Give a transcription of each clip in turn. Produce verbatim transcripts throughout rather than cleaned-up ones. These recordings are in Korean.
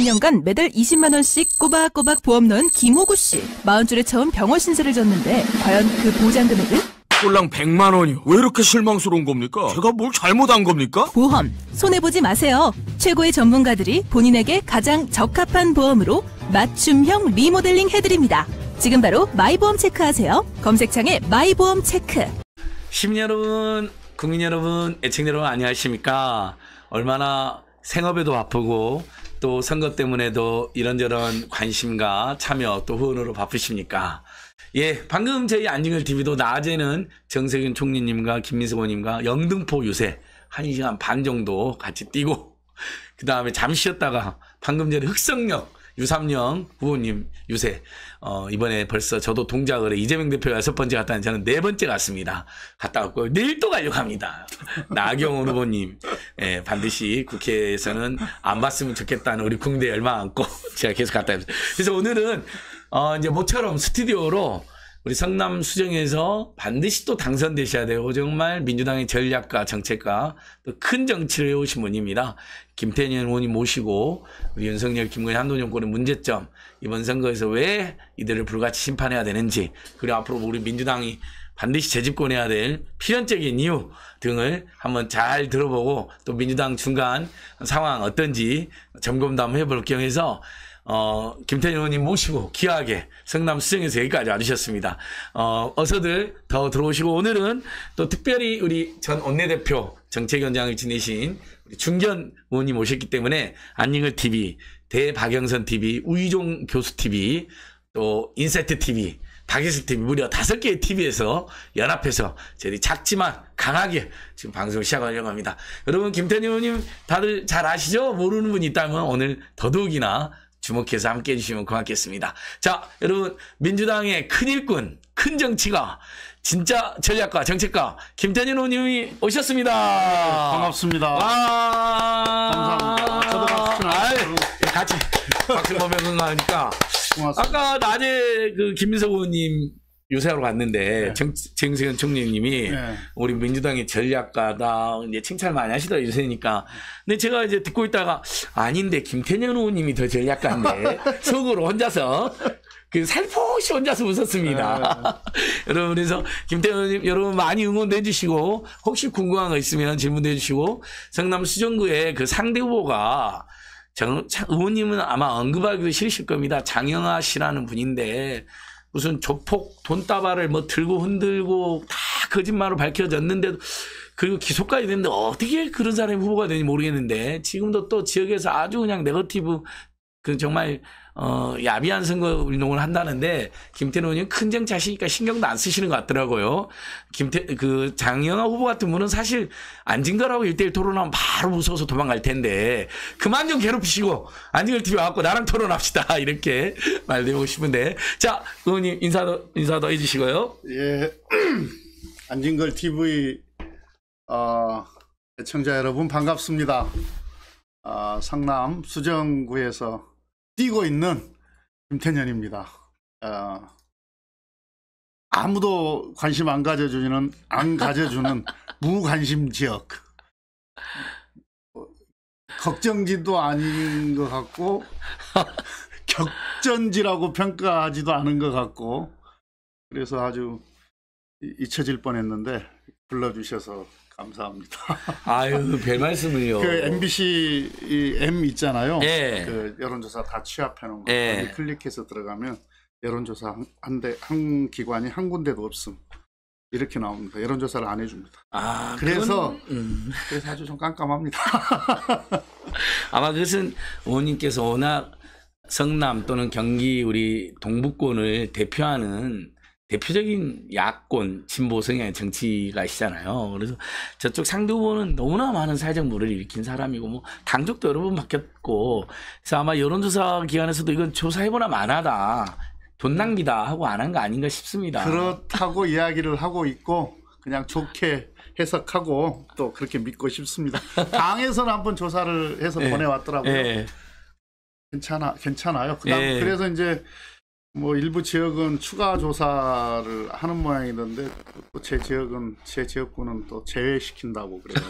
삼 년간 매달 이십만 원씩 꼬박꼬박 보험 넣은 김호구 씨. 마흔 줄에 처음 병원 신세를 졌는데 과연 그 보장 금액은? 꼴랑 백만 원이요. 왜 이렇게 실망스러운 겁니까? 제가 뭘 잘못한 겁니까? 보험, 손해보지 마세요. 최고의 전문가들이 본인에게 가장 적합한 보험으로 맞춤형 리모델링 해드립니다. 지금 바로 마이보험 체크하세요. 검색창에 마이보험 체크. 시민 여러분, 국민 여러분, 애청자 여러분 안녕하십니까? 얼마나 생업에도 바쁘고 또 선거 때문에도 이런저런 관심과 참여 또 후원으로 바쁘십니까? 예, 방금 저희 안진걸 티비도 낮에는 정세균 총리님과 김민석 의원님과 영등포 유세 한 시간 반 정도 같이 뛰고, 그 다음에 잠시 쉬었다가 방금 전에 흑석역 유삼령 후보님 유세, 어, 이번에 벌써 저도 동작을 해. 이재명 대표가 여섯 번째 갔다는 저는 네 번째 갔습니다. 갔다 왔고, 내일 또 가려고 합니다. 나경원 후보님, 예, 반드시 국회에서는 안 봤으면 좋겠다는 우리 국민들 열망 안고 제가 계속 갔다 왔습니다. 그래서 오늘은 어, 이제 모처럼 스튜디오로 우리 성남 수정에서 반드시 또 당선되셔야 되고, 정말 민주당의 전략과 정책과 또 큰 정치를 해오신 분입니다. 김태년 의원님 모시고 우리 윤석열, 김건희, 한동훈 정권의 문제점, 이번 선거에서 왜 이들을 불같이 심판해야 되는지, 그리고 앞으로 우리 민주당이 반드시 재집권해야 될 필연적인 이유 등을 한번 잘 들어보고, 또 민주당 중간 상황 어떤지 점검도 한번 해볼 경에서 어, 김태년 의원님 모시고 귀하게 성남 수정에서 여기까지 와주셨습니다. 어, 어서들 더 들어오시고, 오늘은 또 특별히 우리 전 원내대표 정책위원장을 지내신 우리 중견 의원님 오셨기 때문에 안진걸 티비, 대박영선 티비, 우희종 교수 티비, 또 인사이트 티비, 박예슬 티비, 무려 다섯 개의 티비에서 연합해서 저희 작지만 강하게 지금 방송을 시작하려고 합니다. 여러분, 김태년 의원님 다들 잘 아시죠? 모르는 분이 있다면 오늘 더더욱이나 주목해서 함께해 주시면 고맙겠습니다. 자, 여러분, 민주당의 큰 일꾼, 큰 정치가, 진짜 전략가, 정책가 김태년 의원님이 오셨습니다. 네, 반갑습니다. 와, 감사합니다. 저도 박수. 같이 박수 보면서 하니까. 아까 낮에 그 김민석 의원님 요새하러 갔는데, 네. 정세균 총리님이, 네. 우리 민주당의 전략가다, 이제 칭찬 많이 하시더라, 요새니까. 근데 제가 이제 듣고 있다가, 아닌데, 김태년 의원님이 더 전략가인데, 속으로 혼자서, 그 살포시 혼자서 웃었습니다. 여러분, 그래서 김태년 의원님, 여러분 많이 응원도 해주시고, 혹시 궁금한 거 있으면 질문도 해주시고, 성남 수정구에 그 상대 후보가, 정, 의원님은 아마 언급하기도 싫으실 겁니다. 장영아 씨라는 분인데, 무슨 조폭 돈다발을 뭐 들고 흔들고 다 거짓말로 밝혀졌는데도, 그리고 기소까지 됐는데 어떻게 그런 사람이 후보가 되는지 모르겠는데, 지금도 또 지역에서 아주 그냥 네거티브, 그 정말 어 야비한 선거 운동을 한다는데, 김태년 의원님 큰 정치 하시니까 신경도 안 쓰시는 것 같더라고요. 김태 그 장영아 후보 같은 분은 사실 안진걸하고 일대일 토론하면 바로 무서워서 도망갈 텐데, 그만 좀 괴롭히시고 안진걸 티비 와갖고 나랑 토론합시다, 이렇게 말드리고 싶은데, 자, 의원님 인사도 인사도 해주시고요. 예, 안진걸 티비 어, 애청자 여러분 반갑습니다. 어, 성남 수정구에서 뛰고 있는 김태년입니다. 어, 아무도 관심 안 가져주는 안 가져주는 무관심 지역, 어, 걱정지도 아닌 것 같고 격전지라고 평가하지도 않은 것 같고, 그래서 아주 잊혀질 뻔했는데 불러주셔서 감사합니다. 아유, 별 말씀을요. 그 엠비씨 이 엠 있잖아요. 예. 그 여론조사 다 취합해놓은 거. 예. 클릭해서 들어가면 여론조사 한 대, 한 기관이 한 군데도 없음. 이렇게 나옵니다. 여론조사를 안 해줍니다. 아, 그래서 그건, 음. 그래서 아주 좀 깜깜합니다. 아마 그것은 의원님께서 워낙 성남 또는 경기 우리 동북권을 대표하는 대표적인 야권, 진보 성향의 정치가시잖아요. 그래서 저쪽 상대 후보는 너무나 많은 사회적 물을 일으킨 사람이고, 뭐, 당적도 여러 번 바뀌었고, 그래서 아마 여론조사 기관에서도 이건 조사해보나 안 하다, 돈 낭비다 하고 안 한 거 아닌가 싶습니다. 그렇다고 이야기를 하고 있고, 그냥 좋게 해석하고, 또 그렇게 믿고 싶습니다. 당에서는 한번 조사를 해서 네. 보내왔더라고요. 네. 괜찮아, 괜찮아요. 그다음, 네. 그래서 이제, 뭐 일부 지역은 추가 조사를 하는 모양이던데, 또 제 지역은 제 지역구는 또 제외시킨다고 그래요.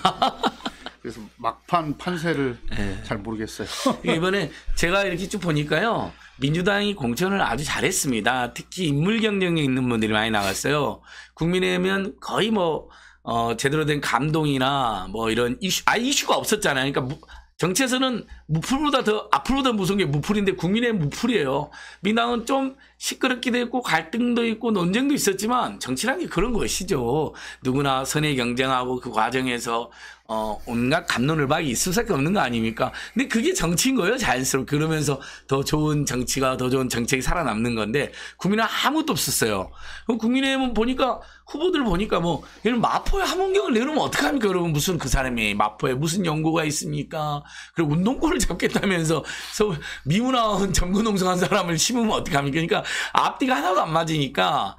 그래서 막판 판세를 네. 잘 모르겠어요. 이번에 제가 이렇게 쭉 보니까요. 민주당이 공천을 아주 잘했습니다. 특히 인물 경쟁력 있는 분들이 많이 나갔어요. 국민의힘은 거의 뭐 어, 제대로 된 감동이나 뭐 이런 이슈, 아 이슈가 없었잖아요. 그러니까 무, 정치에서는 무풀보다 더 앞으로 더 무서운 게 무풀인데 국민의힘 무풀이에요. 민당은 좀 시끄럽기도 했고 갈등도 있고 논쟁도 있었지만 정치라는 게 그런 것이죠. 누구나 선의 경쟁하고 그 과정에서 어, 온갖 갑론을박이 있을 수밖에 없는 거 아닙니까? 근데 그게 정치인 거예요. 자연스럽게. 그러면서 더 좋은 정치가 더 좋은 정책이 살아남는 건데 국민은 아무것도 없었어요. 그럼 국민의힘은 보니까 후보들 보니까 뭐 이런 마포에 함원경을 내놓으면 어떡합니까? 여러분 무슨 그 사람이 마포에 무슨 연고가 있습니까? 그리고 운동권을 잡겠다면서 서울 미문화원 정근농성한 사람을 심으면 어떡합니까? 그러니까 앞뒤가 하나도 안 맞으니까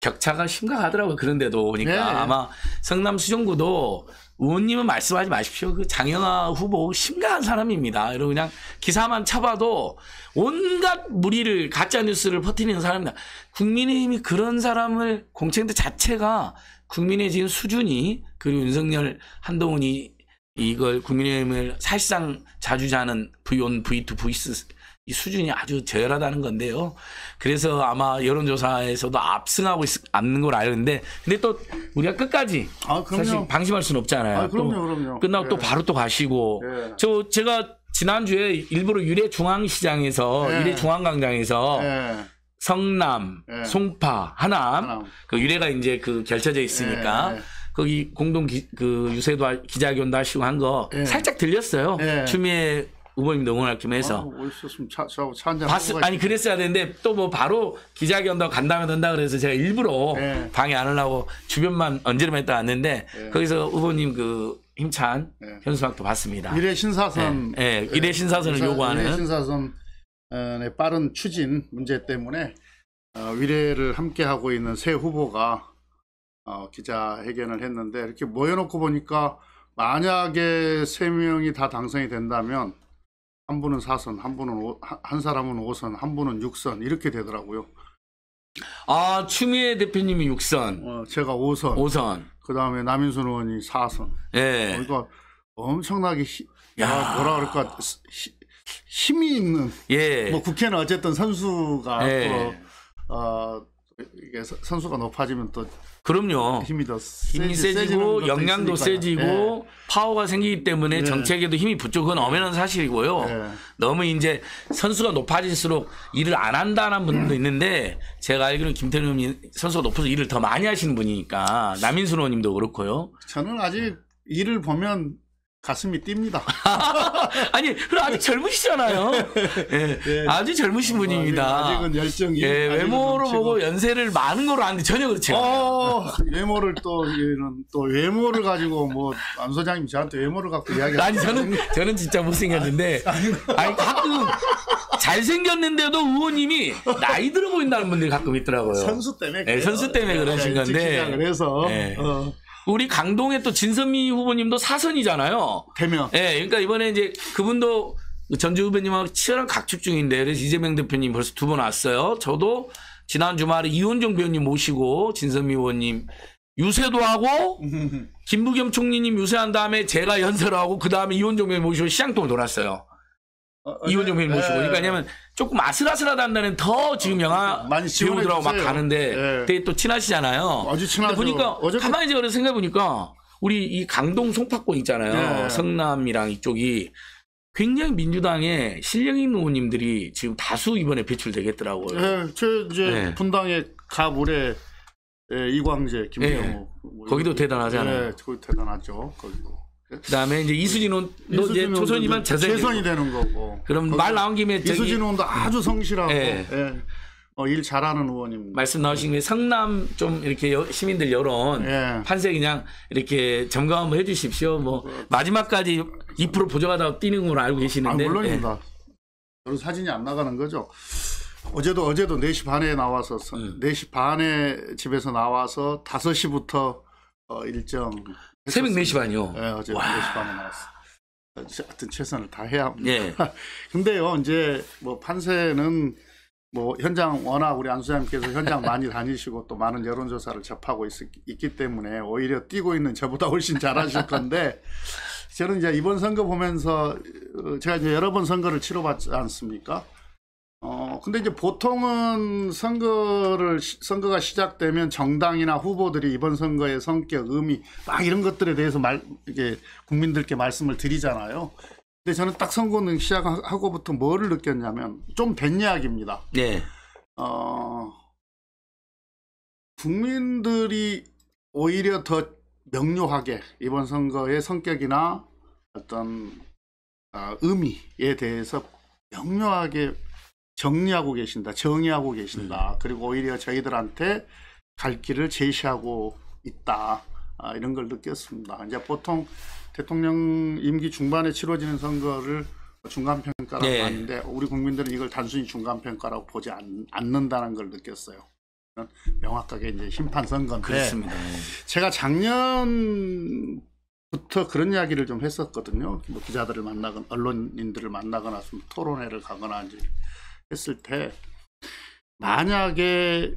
격차가 심각하더라고요. 그런데도 보니까 네. 아마 성남 수정구도 의원님은 말씀하지 마십시오. 그 장영아 후보 심각한 사람입니다. 그리고 그냥 기사만 쳐봐도 온갖 무리를 가짜뉴스를 퍼뜨리는 사람입니다. 국민의힘이 그런 사람을 공천대 자체가 국민의 지금 수준이 그리고 윤석열 한동훈이 이걸 국민의힘을 사실상 자주자는 브이원, 브이투, 브이쓰리 이 수준이 아주 저열하다는 건데요. 그래서 아마 여론조사에서도 압승하고 있는 걸 아는데, 근데 또 우리가 끝까지 아, 사실 방심할 수는 없잖아요. 아, 그럼요, 그럼요. 끝나고 예. 또 바로 또 가시고, 예. 저 제가 지난주에 일부러 유례 중앙시장에서 예. 유례 중앙광장에서 예. 성남, 예. 송파, 하남, 하남. 그 유례가 이제 그 결쳐져 있으니까. 예. 거기 공동 기, 그 유세도 기자회견도 하시고 한 거 예. 살짝 들렸어요. 예. 추미애 후보님도 응원할 겸 해서. 아, 오셨으면 차, 차, 차 한잔 하고 아니 그랬어야 되는데 또 뭐 바로 기자회견도 간다면 된다 그래서 제가 일부러 예. 방해 안 하려고 주변만 언제나 했다 왔는데 예. 거기서 후보님 그 힘찬 예. 현수막도 봤습니다. 미래 신사선. 예. 예. 미래 신사선을 예. 요구하는. 미래 신사선의 빠른 추진 문제 때문에 미래를 함께하고 있는 새 후보가 어, 기자회견을 했는데 이렇게 모여놓고 보니까 만약에 세 명이 다 당선이 된다면 한 분은 사선, 한 분은 오, 한 사람은 오선, 한 분은 육선 이렇게 되더라고요. 아 추미애 대표님이 육선, 어, 제가 오선, 오선. 그 다음에 남인순 의원이 사선. 예. 어, 그러니까 엄청나게 히, 야. 뭐라 그럴까 히, 힘이 있는. 예. 뭐 국회는 어쨌든 선수가 예. 또, 어, 이게 선수가 높아지면 또 그럼요. 힘이 더 힘이 세지고 역량도 세지고 네. 파워가 생기기 때문에 네. 정책에도 힘이 붙죠. 그건 엄연한 사실이고요. 네. 너무 이제 선수가 높아질수록 일을 안 한다는 분도 네. 있는데 제가 알기로는 김태년 선수가 높아서 일을 더 많이 하시는 분이니까 남인순 의원님도 그렇고요. 저는 아직 네. 일을 보면 가슴이 뜁니다. 아니, 그럼 아직 젊으시잖아요. 네, 네. 아주 젊으신 어, 분입니다. 아직은 열정이. 네, 아직은 외모로 넘치고. 보고 연세를 많은 걸로 아는데 전혀 그렇지 않아요. 어, 외모를 또, 또 외모를 가지고 뭐, 안 소장님 저한테 외모를 갖고 이야기하는 아니, 저는, 저는 진짜 못생겼는데. 아니, 아니 가끔 잘생겼는데도 의원님이 나이 들어 보인다는 분들이 가끔 있더라고요. 선수 때문에. 네, 선수 때문에 네, 그러신 건데. 그래서. 네. 어. 우리 강동의 또 진선미 후보님도 사선이잖아요. 대면. 예, 그러니까 이번에 이제 그분도 전주 후배님하고 치열한 각축 중인데, 그래서 이재명 대표님 벌써 두 번 왔어요. 저도 지난 주말에 이원종 배우님 모시고, 진선미 의원님 유세도 하고, 김부겸 총리님 유세한 다음에 제가 연설하고, 그 다음에 이원종 배우님 모시고 시장통을 돌았어요. 이원종 배우님 모시고. 그러니까 왜냐면 조금 아슬아슬하다는 데는 더 지금 영화 배우들하고 막 가는데 예. 되게 또 친하시잖아요. 아주 친하죠. 보니까 어저께... 가만히 제가 생각해 보니까 우리 이 강동 송파권 있잖아요. 예. 성남이랑 이쪽이 굉장히 민주당의 실력 있는 의원님들이 지금 다수 이번에 배출되겠더라고요. 예, 저 이제 예. 분당의 갑울에 예, 이광재, 김병욱 예. 거기도 대단하잖아요. 예, 거기 대단하죠. 거기도. 그다음에 이제 이수진 의원도 이제 초선이면 재선이 되는 거고. 그럼 말 나온 김에 이수진 의원도 아주 성실하고 예. 예. 어, 일 잘하는 의원입니다. 말씀 나오신 김에 성남 좀 이렇게 여, 시민들 여론 예. 판세 그냥 이렇게 점검 한번 해주십시오. 뭐 그, 마지막까지 이 퍼센트 보조하다가 뛰는 걸 알고 계시는데. 아, 물론입니다. 예. 저는 사진이 안 나가는 거죠. 어제도 어제도 네 시 반에 나와서 음. 네 시 반에 집에서 나와서 다섯 시부터 어, 일정. 새벽 네 시 반이요? 네, 어제 네 시 반에 나왔어. 하여튼 최선을 다 해야 합니다. 예. 근데요, 이제 뭐 판세는 뭐 현장 워낙 우리 안 소장님께서 현장 많이 다니시고 또 많은 여론조사를 접하고 있, 있기 때문에 오히려 뛰고 있는 저보다 훨씬 잘하실 건데 저는 이제 이번 선거 보면서 제가 이제 여러 번 선거를 치러봤지 않습니까? 어, 근데 이제 보통은 선거를, 선거가 시작되면 정당이나 후보들이 이번 선거의 성격, 의미, 막 이런 것들에 대해서 말, 이게 국민들께 말씀을 드리잖아요. 근데 저는 딱 선거는 시작하고부터 뭐를 느꼈냐면, 좀 된 이야기입니다. 네. 어, 국민들이 오히려 더 명료하게 이번 선거의 성격이나 어떤 어, 의미에 대해서 명료하게 정리하고 계신다. 정의하고 계신다. 음. 그리고 오히려 저희들한테 갈 길을 제시하고 있다. 아, 이런 걸 느꼈습니다. 이제 보통 대통령 임기 중반에 치러지는 선거를 중간평가라고 네. 하는데 우리 국민들은 이걸 단순히 중간평가라고 보지 않, 않는다는 걸 느꼈어요. 명확하게 이제 심판 선거인데 그렇습니다. 제가 작년부터 그런 이야기를 좀 했었거든요. 뭐 기자들을 만나거나 언론인들을 만나거나 좀 토론회를 가거나 이제 했을 때 만약에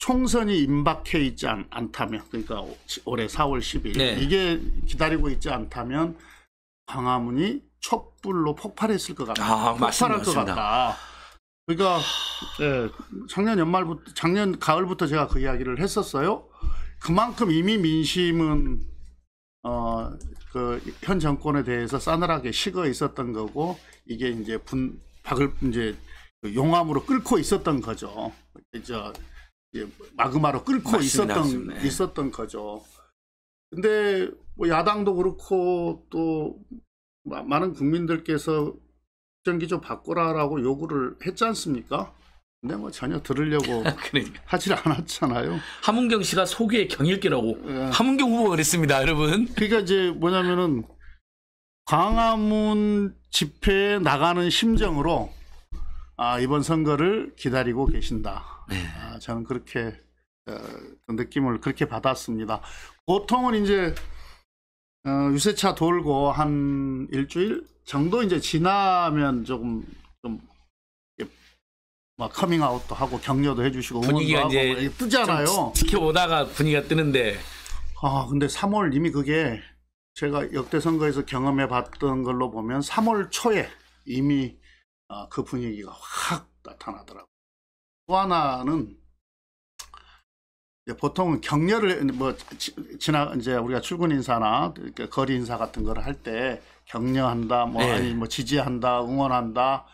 총선이 임박해 있지 않, 않다면 그러니까 올해 사월 십일 네. 이게 기다리고 있지 않다면 광화문이 촛불로 폭발했을 것 같다. 아, 폭발할 것 같다. 그러니까 예, 작년 연말부터 작년 가을부터 제가 그 이야기를 했었어요. 그만큼 이미 민심은 어, 그 현 정권에 대해서 싸늘하게 식어 있었던 거고 이게 이제 분 박을 이제 용암으로 끓고 있었던 거죠. 이제 마그마로 끓고 맞습니다, 있었던 맞습니다. 있었던 거죠. 근데 뭐 야당도 그렇고 또 많은 국민들께서 기조 바꾸라라고 요구를 했지 않습니까? 근데 뭐 전혀 들으려고 그러니까. 하질 않았잖아요. 함은경 씨가 소규의 경일기라고 예. 함은경 후보가 그랬습니다, 여러분. 그러니까 이제 뭐냐면은 광화문 집회에 나가는 심정으로 아, 이번 선거를 기다리고 계신다. 네. 아, 저는 그렇게 어, 느낌을 그렇게 받았습니다. 보통은 이제 어, 유세차 돌고 한 일주일 정도 이제 지나면 조금 좀 막 커밍아웃도 하고 격려도 해주시고 분위기가 응원도 하고 이제 뜨잖아요. 지켜보다가 분위기가 뜨는데. 아 근데 삼월 이미 그게 제가 역대 선거에서 경험해봤던 걸로 보면 삼월 초에 이미 어, 그 분위기가 확 나타나더라고요. 또 하나는 보통은 격려를 뭐 지나 이제 우리가 출근 인사나 거리 인사 같은 걸 할 때. 격려한다, 뭐, 네. 아니, 뭐, 지지한다, 응원한다,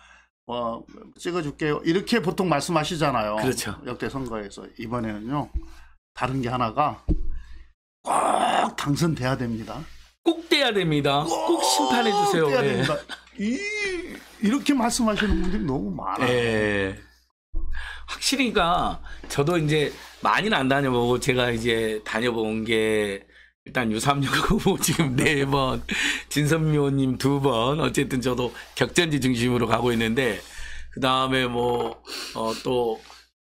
뭐, 찍어줄게요. 이렇게 보통 말씀하시잖아요. 그렇죠. 역대 선거에서. 이번에는요, 다른 게 하나가 꼭 당선돼야 됩니다. 꼭 돼야 됩니다. 꼭, 꼭 심판해주세요. 돼야 네. 됩니다. 이, 이렇게 말씀하시는 분들이 너무 많아요. 네. 확실히, 그러니까 저도 이제 많이는 안 다녀보고 제가 이제 다녀본 게 일단 유삼령 후보 지금 네 번, 진선미 의원님 두 번, 어쨌든 저도 격전지 중심으로 가고 있는데 그 다음에 뭐 어 또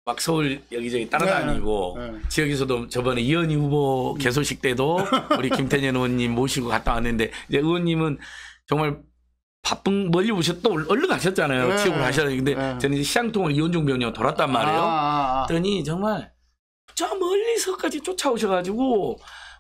막 서울 여기저기 따라다니고 네, 네. 지역에서도 저번에 이현희 후보 개소식 때도 우리 김태년 의원님 모시고 갔다 왔는데 이제 의원님은 정말 바쁜 멀리 오셨 또 얼른 가셨잖아요. 네, 취업을 하셨는데 근데 네. 저는 이제 시장통을 이원종 병원으로 돌았단 말이에요. 아, 아, 아. 그랬더니 정말 저 멀리서까지 쫓아오셔가지고.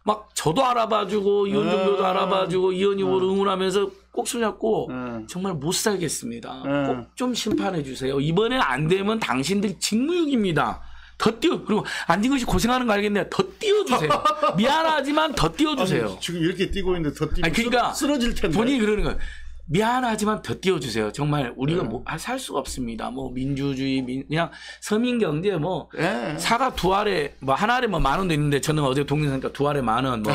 막 저도 알아봐주고 이원종도 네. 알아봐주고 이현희 후보를 네. 응원하면서 꼭손 잡고 네. 정말 못 살겠습니다. 네. 꼭좀 심판해 주세요. 이번에 안 되면 당신들 직무유기입니다. 더 띄워. 그리고 안진걸 씨 고생하는 거 알겠네요. 더 띄워주세요. 미안하지만 더 띄워주세요. 아니, 지금 이렇게 띄고 있는데 더 띄우면 그러니까 쓰러질 텐데. 본인이 그러는 거예요. 미안하지만 더 띄워주세요. 정말 우리가 네. 뭐 살 수가 없습니다. 뭐 민주주의, 민, 그냥 서민 경제 뭐 네. 사과 두 알에 뭐 한 알에 뭐 만 원도 있는데 저는 어제 동네 사니까 두 알에 만 원 뭐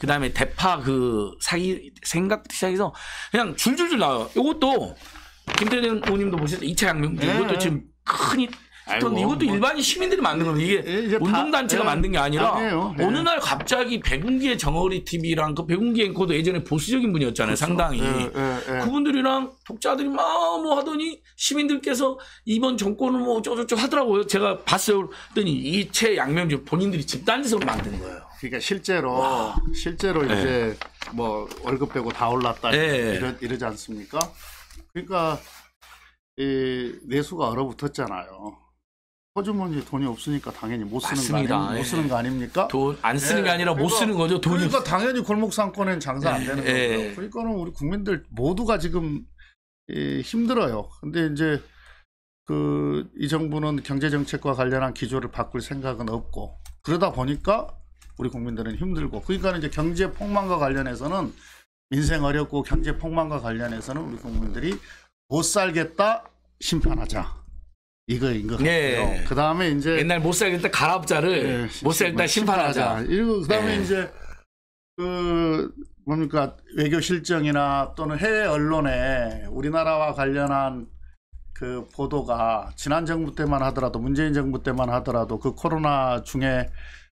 그다음에 대파 그 사기 생각 시작해서 그냥 줄줄줄 나와요. 이것도 김태년 의원님도 보셨죠? 이 차 양명도 네. 이것도 지금 큰 아이고, 이것도 뭐, 일반인 시민들이 만든 겁니다. 이게 운동단체가 예, 만든 게 아니라 아니에요, 예. 어느 날 갑자기 백운기의 정어리 티비랑 그 백운기 앵커도 예전에 보수적인 분이었잖아요. 그렇죠. 상당히. 예, 예, 예. 그분들이랑 독자들이 막 뭐 하더니 시민들께서 이번 정권을 뭐 어쩌고저쩌고 하더라고요. 제가 봤어요. 그랬더니 이체 양면주 본인들이 집단지성으로 만든 거예요. 그러니까 실제로 와. 실제로 예. 이제 뭐 월급 빼고 다 올랐다 예. 이러, 이러지 않습니까? 그러니까 이 내수가 얼어붙었잖아요. 호주머니에 돈이 없으니까 당연히 못 쓰는 맞습니다. 거 아닙니까? 예. 못 쓰는 거 아닙니까? 돈 안 쓰는 예. 게 아니라 그러니까, 못 쓰는 거죠. 돈이. 그러니까 없... 당연히 골목상권은 장사 예. 안 되는 거고요. 예. 그러니까는 우리 국민들 모두가 지금 예, 힘들어요. 근데 이제 그 이 정부는 경제 정책과 관련한 기조를 바꿀 생각은 없고 그러다 보니까 우리 국민들은 힘들고 그러니까 이제 경제 폭망과 관련해서는 민생 어렵고 경제 폭망과 관련해서는 우리 국민들이 못 살겠다 심판하자. 이거인 것 같아요. 네. 그 다음에 이제 옛날 못 살겠다 갈아엎자를 네. 못 살겠다 심판하자. 그리고 그 다음에 네. 이제 그 뭡니까 외교 실정이나 또는 해외 언론에 우리나라와 관련한 그 보도가 지난 정부 때만 하더라도 문재인 정부 때만 하더라도 그 코로나 중에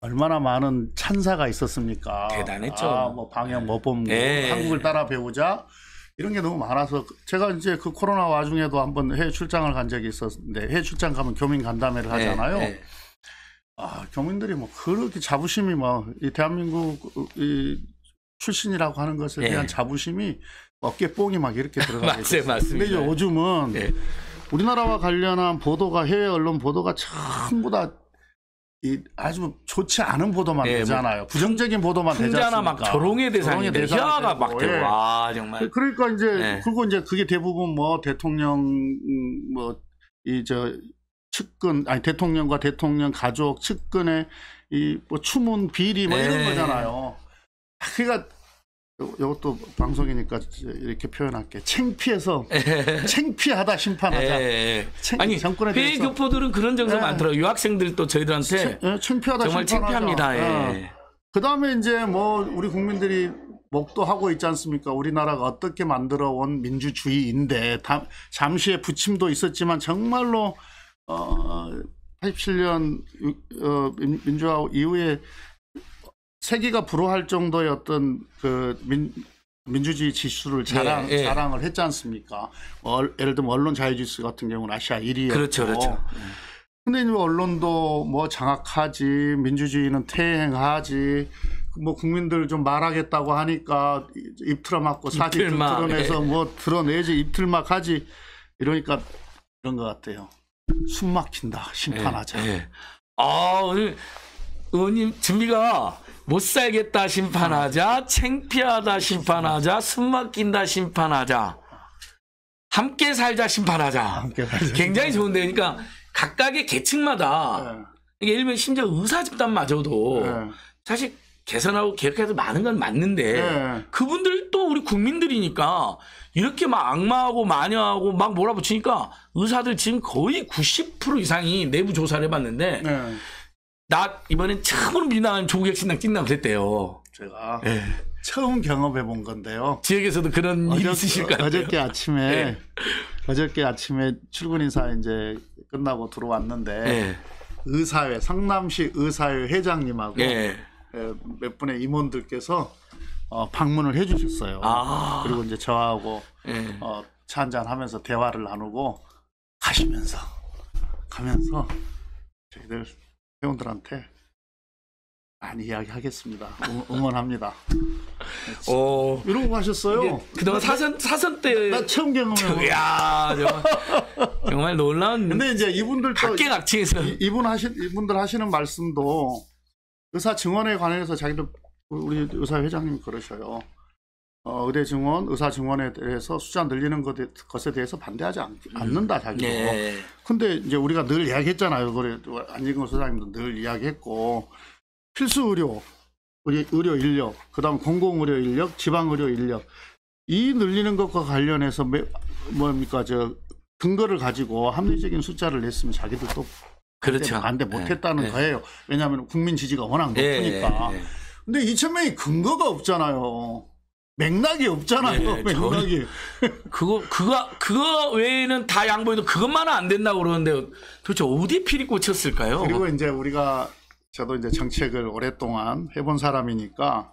얼마나 많은 찬사가 있었습니까? 대단했죠. 아, 뭐 방역 모범 네. 한국을 따라 배우자. 이런 게 너무 많아서 제가 이제 그 코로나 와중에도 한번 해외 출장을 간 적이 있었는데 해외 출장 가면 교민 간담회를 하잖아요. 네, 네. 아 교민들이 뭐 그렇게 자부심이 뭐 이 대한민국 이 출신이라고 하는 것에 네. 대한 자부심이 어깨 뽕이 막 이렇게 들어가고 있어요. 맞습니다. 근데 요즘은 네. 우리나라와 관련한 보도가 해외 언론 보도가 전부 다 이 아주 좋지 않은 보도만 네, 되잖아요. 뭐, 부정적인 보도만 되지 않습니까? 막 조롱의 대상인데 희화가 막 되고. 예. 와 정말. 그러니까 이제 네. 그리고 이제 그게 대부분 뭐 대통령 뭐 이 저 측근 아니 대통령과 대통령 가족 측근의 이 뭐 추문 비리 뭐 네. 이런 거잖아요. 그러니까 이것도 방송이니까 이렇게 표현할게. 창피해서 창피하다 심판하자. 에이. 챙, 아니 정권에 대해서 해외 교포들은 그런 정서 많더라고요. 유학생들 또 저희들한테 예, 창피하다 정말 창피합니다. 예. 그 다음에 이제 뭐 우리 국민들이 목도하고 있지 않습니까? 우리나라가 어떻게 만들어온 민주주의인데 다, 잠시의 부침도 있었지만 정말로 어, 팔십칠 년 어, 민주화 이후에 세계가 불허할 정도의 어떤 그 민, 민주주의 지수를 자랑, 예, 예. 자랑을 했지 않습니까? 어, 예를 들면 언론 자유지수 같은 경우는 아시아 일 위였고. 그렇죠, 그렇죠. 근데 언론도 뭐 장악하지, 민주주의는 퇴행하지, 뭐 국민들 좀 말하겠다고 하니까 입 틀어막고 사실 좀 드러내서 예. 뭐 드러내지, 입 틀막하지. 이러니까 이런 것 같아요. 숨 막힌다, 심판하자. 예, 예. 아, 오늘 의원님 준비가 못 살겠다 심판하자, 창피하다 심판하자, 숨 막힌다 심판하자, 함께 살자 심판하자. 함께 살자. 굉장히 좋은데, 그러니까 각각의 계층마다 이게 네. 일면 심지어 의사 집단마저도 네. 사실 개선하고 개혁해도 많은 건 맞는데 네. 그분들 또 우리 국민들이니까 이렇게 막 악마하고 마녀하고 막 몰아붙이니까 의사들 지금 거의 구십 퍼센트 이상이 내부 조사를 해봤는데. 네. 나 이번엔 처음으로 민주당 조국혁신당 찐남 됐대요. 제가 네. 처음 경험해 본 건데요. 지역에서도 그런 어저, 일이 있으실 것 같아요. 어저께 아침에 네. 어저께 아침에 출근 인사 이제 끝나고 들어왔는데 네. 의사회 성남시 의사회 회장님하고 네. 몇 분의 임원들께서 어, 방문을 해주셨어요. 아. 그리고 이제 저하고 네. 어, 차 한잔 하면서 대화를 나누고 가시면서 가면서 저희들. 회원들한테 많이 이야기하겠습니다. 응원합니다. 어, 이러고 하셨어요. 그동안 사선 사선 때 나 처음 경험해. 야 정말, 정말 놀라운. 근데 이제 이분들 각계각층에서 이분 하시 이분들 하시는 말씀도 의사 증원에 관해서 자기들 우리 의사 회장님이 그러셔요. 어, 의대 증원, 의사 증원에 대해서 숫자 늘리는 것에, 것에 대해서 반대하지 않, 않는다 자기도. 네. 근데 이제 우리가 늘 이야기했잖아요. 그래 안진걸 소장님도 늘 이야기했고 필수 의료, 우리 의료 인력, 그다음 공공 의료 인력, 지방 의료 인력 이 늘리는 것과 관련해서 매, 뭡니까 저 근거를 가지고 합리적인 숫자를 냈으면 자기도 또 그렇죠. 반대 못했다는 네. 거예요. 왜냐하면 국민 지지가 워낙 높으니까. 네. 근데 이천 명이 근거가 없잖아요. 맥락이 없잖아요. 네, 맥락이. 그거 그거 그거 외에는 다 양보해도 그것만은 안 된다고 그러는데 도대체 어디에 필이 꽂혔을까요? 그리고 이제 우리가 저도 이제 정책을 오랫동안 해본 사람이니까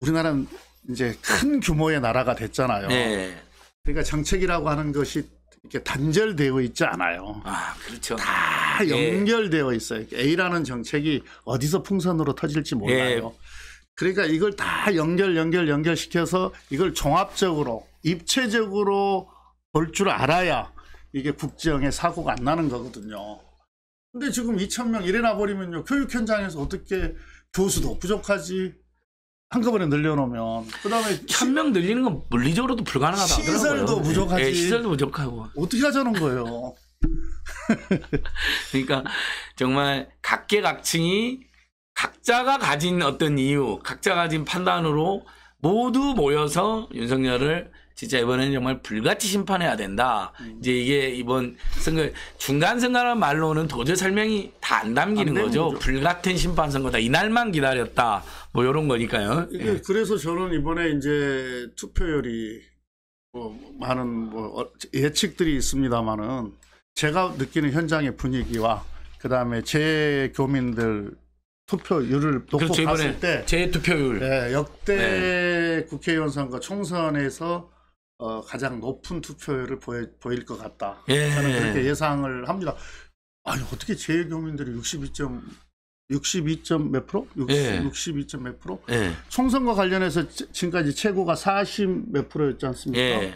우리나라는 이제 큰 규모의 나라가 됐잖아요. 네. 그러니까 정책이라고 하는 것이 이렇게 단절되어 있지 않아요. 아, 그렇죠. 다 연결되어 네. 있어요. A라는 정책이 어디서 풍선으로 터질지 몰라요. 네. 그러니까 이걸 다 연결, 연결, 연결시켜서 이걸 종합적으로, 입체적으로 볼 줄 알아야 이게 북지형의 사고가 안 나는 거거든요. 근데 지금 이천 명 이래나 버리면요, 교육 현장에서 어떻게, 교수도 부족하지, 한꺼번에 늘려놓으면. 그 다음에 천 명 늘리는 건 물리적으로도 불가능하다 하더라고요. 시설도 부족하지. 예, 시설도 부족하고. 어떻게 하자는 거예요. 그러니까 정말 각계각층이 각자가 가진 어떤 이유, 각자가 가진 판단으로 모두 모여서 윤석열을 진짜 이번에는 정말 불같이 심판해야 된다. 음. 이제 이게 이번 선거 중간 선거라는 말로는 도저히 설명이 다 안 담기는 안 거죠. 거죠. 불같은 심판 선거다. 이날만 기다렸다. 뭐 이런 거니까요. 이게 예. 그래서 저는 이번에 이제 투표율이 뭐 많은 뭐 예측들이 있습니다만은 제가 느끼는 현장의 분위기와 그 다음에 제 교민들 투표율을 놓고 그렇죠, 봤을 때 제 투표율 네, 역대 네. 국회의원 선거 총선에서 어, 가장 높은 투표율을 보여, 보일 것 같다. 예. 저는 그렇게 예상을 합니다. 아니 어떻게 제 교민들이 육십이 점 육십이 점 몇 프로? 육십이 점 몇 프로? 예. 총선과 관련해서 지금까지 최고가 사십 몇 프로였지 않습니까? 예.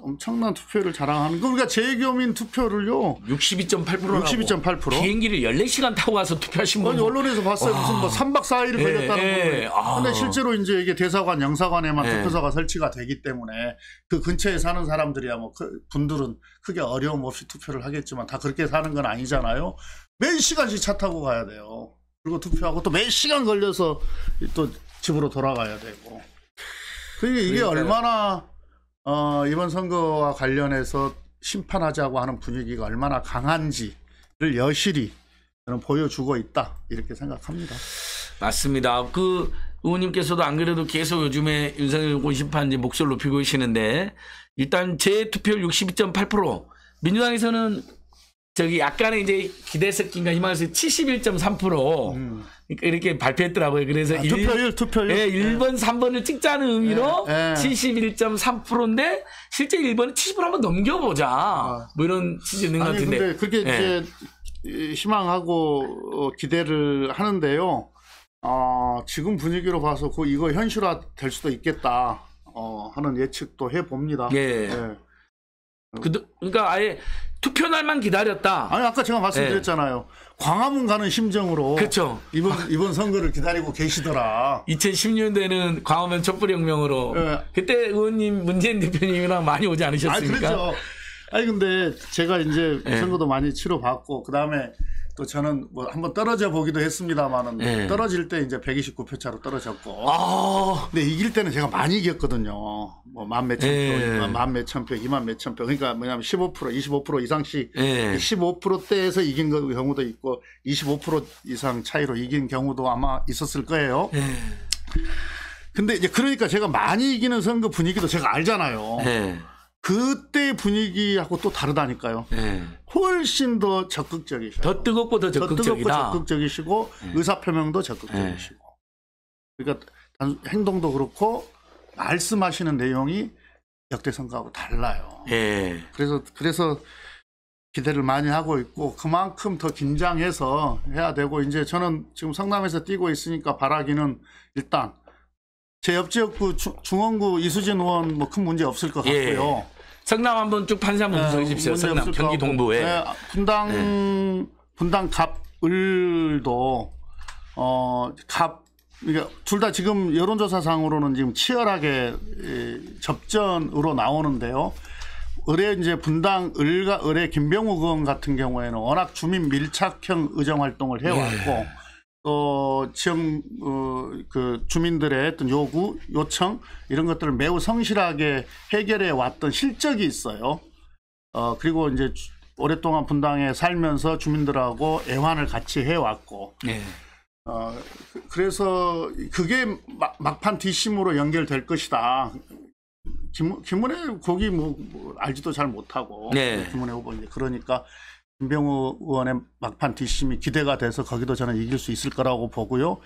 엄청난 투표를 자랑하는 거. 그러니까 재교민 투표를요. 육십이 점 팔 퍼센트라고. 육십이 점 팔 퍼센트. 비행기를 열네 시간 타고 가서 투표하신 분. 언론에서 봤어요. 와. 무슨 뭐 삼 박 사 일을 걸렸다는 거예요. 근데 실제로 이제 이게 대사관, 영사관에만 에. 투표소가 설치가 되기 때문에 그 근처에 사는 사람들이야 뭐 그 분들은 크게 어려움 없이 투표를 하겠지만 다 그렇게 사는 건 아니잖아요. 몇 시간씩 차 타고 가야 돼요. 그리고 투표하고 또 몇 시간 걸려서 또 집으로 돌아가야 되고. 그러니까 이게 그러니까요. 얼마나 어, 이번 선거와 관련해서 심판하자고 하는 분위기가 얼마나 강한지를 여실히 저는 보여주고 있다 이렇게 생각합니다. 맞습니다. 그 의원님께서도 안 그래도 계속 요즘에 윤석열 공심판 목소리를 높이고 계시는데 일단 제 투표율 육십이 점 팔 퍼센트 민주당에서는 저기 약간의 이제 기대 섞인가 희망에서 칠십일 점 삼 퍼센트 음. 이렇게 발표했더라고요. 그래서 아, 투표율, 투표율. 예, 일 번, 네. 삼 번을 찍자는 의미로 네, 네. 칠십일 점 삼 퍼센트인데 실제 일 번은 칠십 퍼센트 한번 넘겨보자. 아. 뭐 이런 취지는 있는 것 같은데. 근데 그렇게 네. 이제 희망하고 기대를 하는데요. 어, 지금 분위기로 봐서 그 이거 현실화 될 수도 있겠다 어, 하는 예측도 해봅니다. 예. 네. 그, 그러니까 아예 투표날만 기다렸다. 아니 아까 제가 말씀드렸잖아요. 예. 광화문 가는 심정으로 그쵸. 이번 이번 선거를 기다리고 계시더라. 이천십 년대는 광화문 촛불혁명으로 예. 그때 의원님 문재인 대표님이랑 많이 오지 않으셨습니까? 아 그렇죠. 아니 근데 제가 이제 예. 선거도 많이 치러봤고 그 다음에 또 저는 뭐 한번 떨어져 보기도 했습니다만은 예. 떨어질 때 이제 백이십구 표 차로 떨어졌고. 아. 근데 이길 때는 제가 많이 이겼거든요. 뭐 만 몇천 표, 만 몇천 표, 이만 몇천 표. 그러니까 뭐냐면 십오 퍼센트, 이십오 퍼센트 이상씩 예. 십오 퍼센트대에서 이긴 경우도 있고 이십오 퍼센트 이상 차이로 이긴 경우도 아마 있었을 거예요. 예. 근데 이제 그러니까 제가 많이 이기는 선거 분위기도 제가 알잖아요. 예. 그때 분위기하고 또 다르다니까요. 네. 훨씬 더 적극적이셔요. 더 뜨겁고 더 적극적이다. 더 뜨겁고 적극적이시고 네. 의사표명도 적극적이시고. 네. 그러니까 행동도 그렇고 말씀하시는 내용이 역대 선거하고 달라요. 네. 그래서 그래서 기대를 많이 하고 있고 그만큼 더 긴장해서 해야 되고 이제 저는 지금 성남에서 뛰고 있으니까 바라기는 일단 제 옆지역구 중원구 이수진 의원 뭐 큰 문제 없을 것 같고요. 예. 성남 한번 쭉 판세 한번 분석해 주십시오. 성남 경기 동부에 네, 분당 네. 분당 갑을도 어, 갑 그러니까 둘 다 지금 여론조사상으로는 지금 치열하게 이, 접전으로 나오는데요. 을에 이제 분당 을과 을의 김병욱 의원 같은 경우에는 워낙 주민 밀착형 의정 활동을 해왔고. 예. 또 지역 어, 그 주민들의 어떤 요구, 요청 이런 것들을 매우 성실하게 해결해 왔던 실적이 있어요. 어 그리고 이제 오랫동안 분당에 살면서 주민들하고 애환을 같이 해왔고. 네. 어 그래서 그게 막, 막판 뒷심으로 연결될 것이다. 김, 김은혜 거기 뭐, 뭐 알지도 잘 못하고 네. 김은혜 후보 이제 그러니까. 김병욱 의원의 막판 뒷심이 기대가 돼서 거기도 저는 이길 수 있을 거라고 보고요.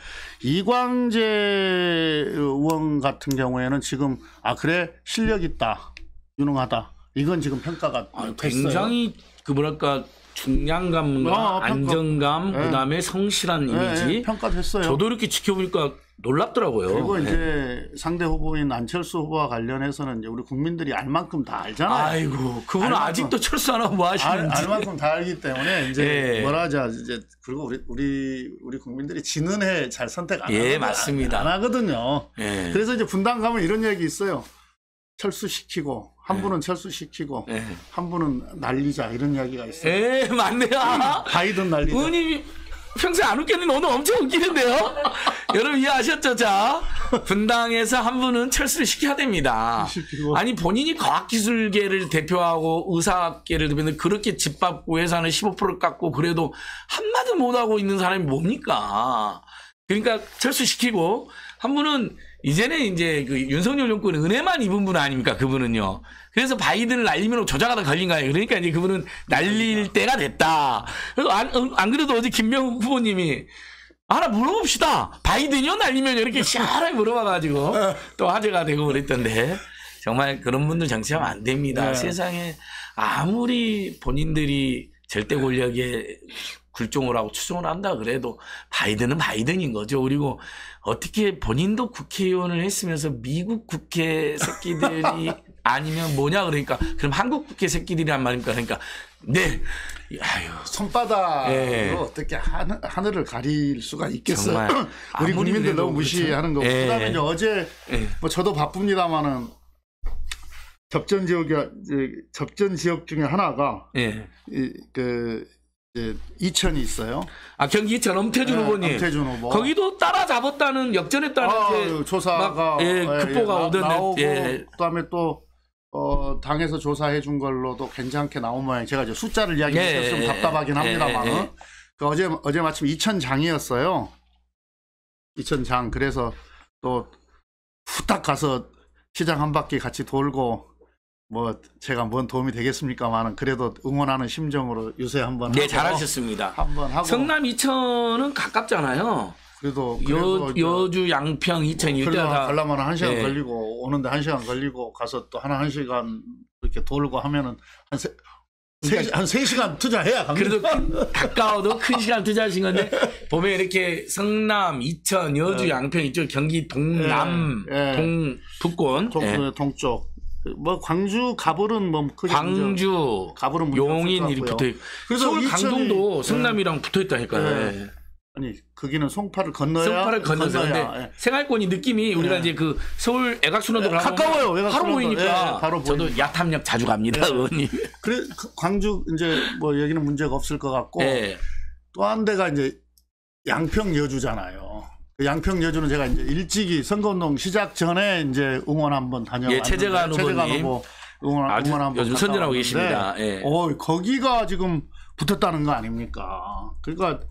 이광재 의원 같은 경우에는 지금 아 그래 실력 있다, 유능하다 이건 지금 평가가 아, 됐어요. 굉장히 그 뭐랄까 중량감과 아, 안정감, 네. 그다음에 성실한 이미지 네, 네, 평가됐어요. 저도 이렇게 지켜보니까 놀랍더라고요. 그리고 네. 이제 상대 후보인 안철수 후보와 관련해서는 이제 우리 국민들이 알 만큼 다 알잖아요. 아이고, 그분은 아직도 철수 안 하고 뭐 하시는지. 알, 알 만큼 다 알기 때문에 이제 네. 뭐라 하자 이제 그리고 우리 우리 우리 국민들이 지는 해 잘 선택 안 하거든요. 예, 맞습니다. 안 하거든요. 예. 그래서 이제 분당 가면 이런 얘기 있어요. 철수시키고 한 분은 철수시키고 예. 한 분은 날리자 이런 이야기가 있어요. 예, 맞네요. 바이든 날리자. 의원님이 평소에 안 웃겼는데 오늘 엄청 웃기는데요. 여러분 이해하셨죠? 자, 분당에서 한 분은 철수를 시켜야 됩니다. 아니 본인이 과학기술계를 대표하고 의사계를 대표하는데 그렇게 집밥고 예산을 십오 퍼센트 깎고 그래도 한마디 못하고 있는 사람이 뭡니까? 그러니까 철수시키고 한 분은 이제는 이제 그 윤석열 정권의 은혜만 입은 분 아닙니까? 그분은요. 그래서 바이든을 날리면 조작하다 걸린 거예요. 그러니까 이제 그분은 날릴 때가 됐다. 그래서 안, 안 그래도 어제 김병욱 후보님이 하나 물어봅시다. 바이든이요? 날리면 이렇게 시원하게 물어봐가지고 또 화제가 되고 그랬던데. 정말 그런 분들 정치하면 안 됩니다. 네. 세상에 아무리 본인들이 절대 권력에 굴종을 하고 추종을 한다 그래도 바이든은 바이든인 거죠. 그리고 어떻게 본인도 국회의원을 했으면서 미국 국회 새끼들이 아니면 뭐냐 그러니까 그럼 한국 국회 새끼들이란 말입니까? 그러니까 네. 아유. 손바닥으로 네. 어떻게 하늘, 하늘을 가릴 수가 있겠어요. 우리 국민들 너무 무시하는 거고. 네. 그다음에 어제 네. 뭐 저도 바쁩니다만은 접전 지역이 접전 지역 중에 하나가 네. 이, 그 예, 이천이 있어요. 아 경기 이천 엄태준 예, 후보님. 엄태준 후보. 거기도 따라잡았다는 역전했다는 아, 예, 조사가 막, 예, 급보가 오던데. 예, 예. 그다음에 또 어, 당에서 조사해준 걸로도 괜찮게 나온 모양. 제가 이제 숫자를 이야기했으면 예, 답답하긴 예, 합니다만은 예, 그 어제 어제 마침 이천 장이었어요. 이천 장. 그래서 또 후딱 가서 시장 한 바퀴 같이 돌고. 뭐 제가 뭔 도움이 되겠습니까만은 그래도 응원하는 심정으로 유세 한번 네, 하고. 네, 잘하셨습니다. 한번 하고. 성남 이천은 가깝잖아요. 그래도, 그래도 여, 여주 양평 이천 뭐, 일대다. 가려면 한 시간 네. 걸리고 오는데 한 시간 걸리고 가서 또 하나 한 시간 이렇게 돌고 하면은 한 세. 그러니까 한 세 시간 투자해야 갑니다. 그래도 가까워도 큰 시간 투자하신 건데 보면 이렇게 성남, 이천, 여주, 네. 양평 이쪽 경기 동남, 네. 동 북권. 동, 네. 동쪽. 뭐 광주 가불은 뭐 크게 광주 가불은 용인 이렇게 붙어 있고 그래서 서울 강동도 성남이랑 네. 붙어 있다니까요. 네. 아니 거기는 송파를 건너야 송파를 건너는데 네. 생활권이 느낌이 우리가 네. 이제 그 서울 애각순환도로 네. 가까워요. 애각 바로 보이니까 네. 바로 저도 야탐역 자주 갑니다, 네. 의원님. 그래 광주 이제 뭐 여기는 문제가 없을 것 같고 네. 또 한 대가 이제 양평 여주잖아요. 양평 여주는 제가 이제 일찍이 선거운동 시작 전에 이제 응원 한번 다녀왔는데 예, 최재관 후보 응원, 응원 한번 요즘 선전하고 계십니다. 예. 어, 거기가 지금 붙었다는 거 아닙니까? 그러니까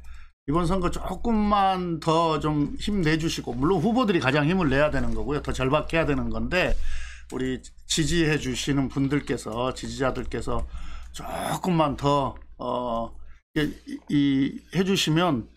이번 선거 조금만 더 좀 힘내주시고 물론 후보들이 가장 힘을 내야 되는 거고요. 더 절박해야 되는 건데 우리 지지해 주시는 분들께서 지지자들께서 조금만 더 어, 이, 이, 해주시면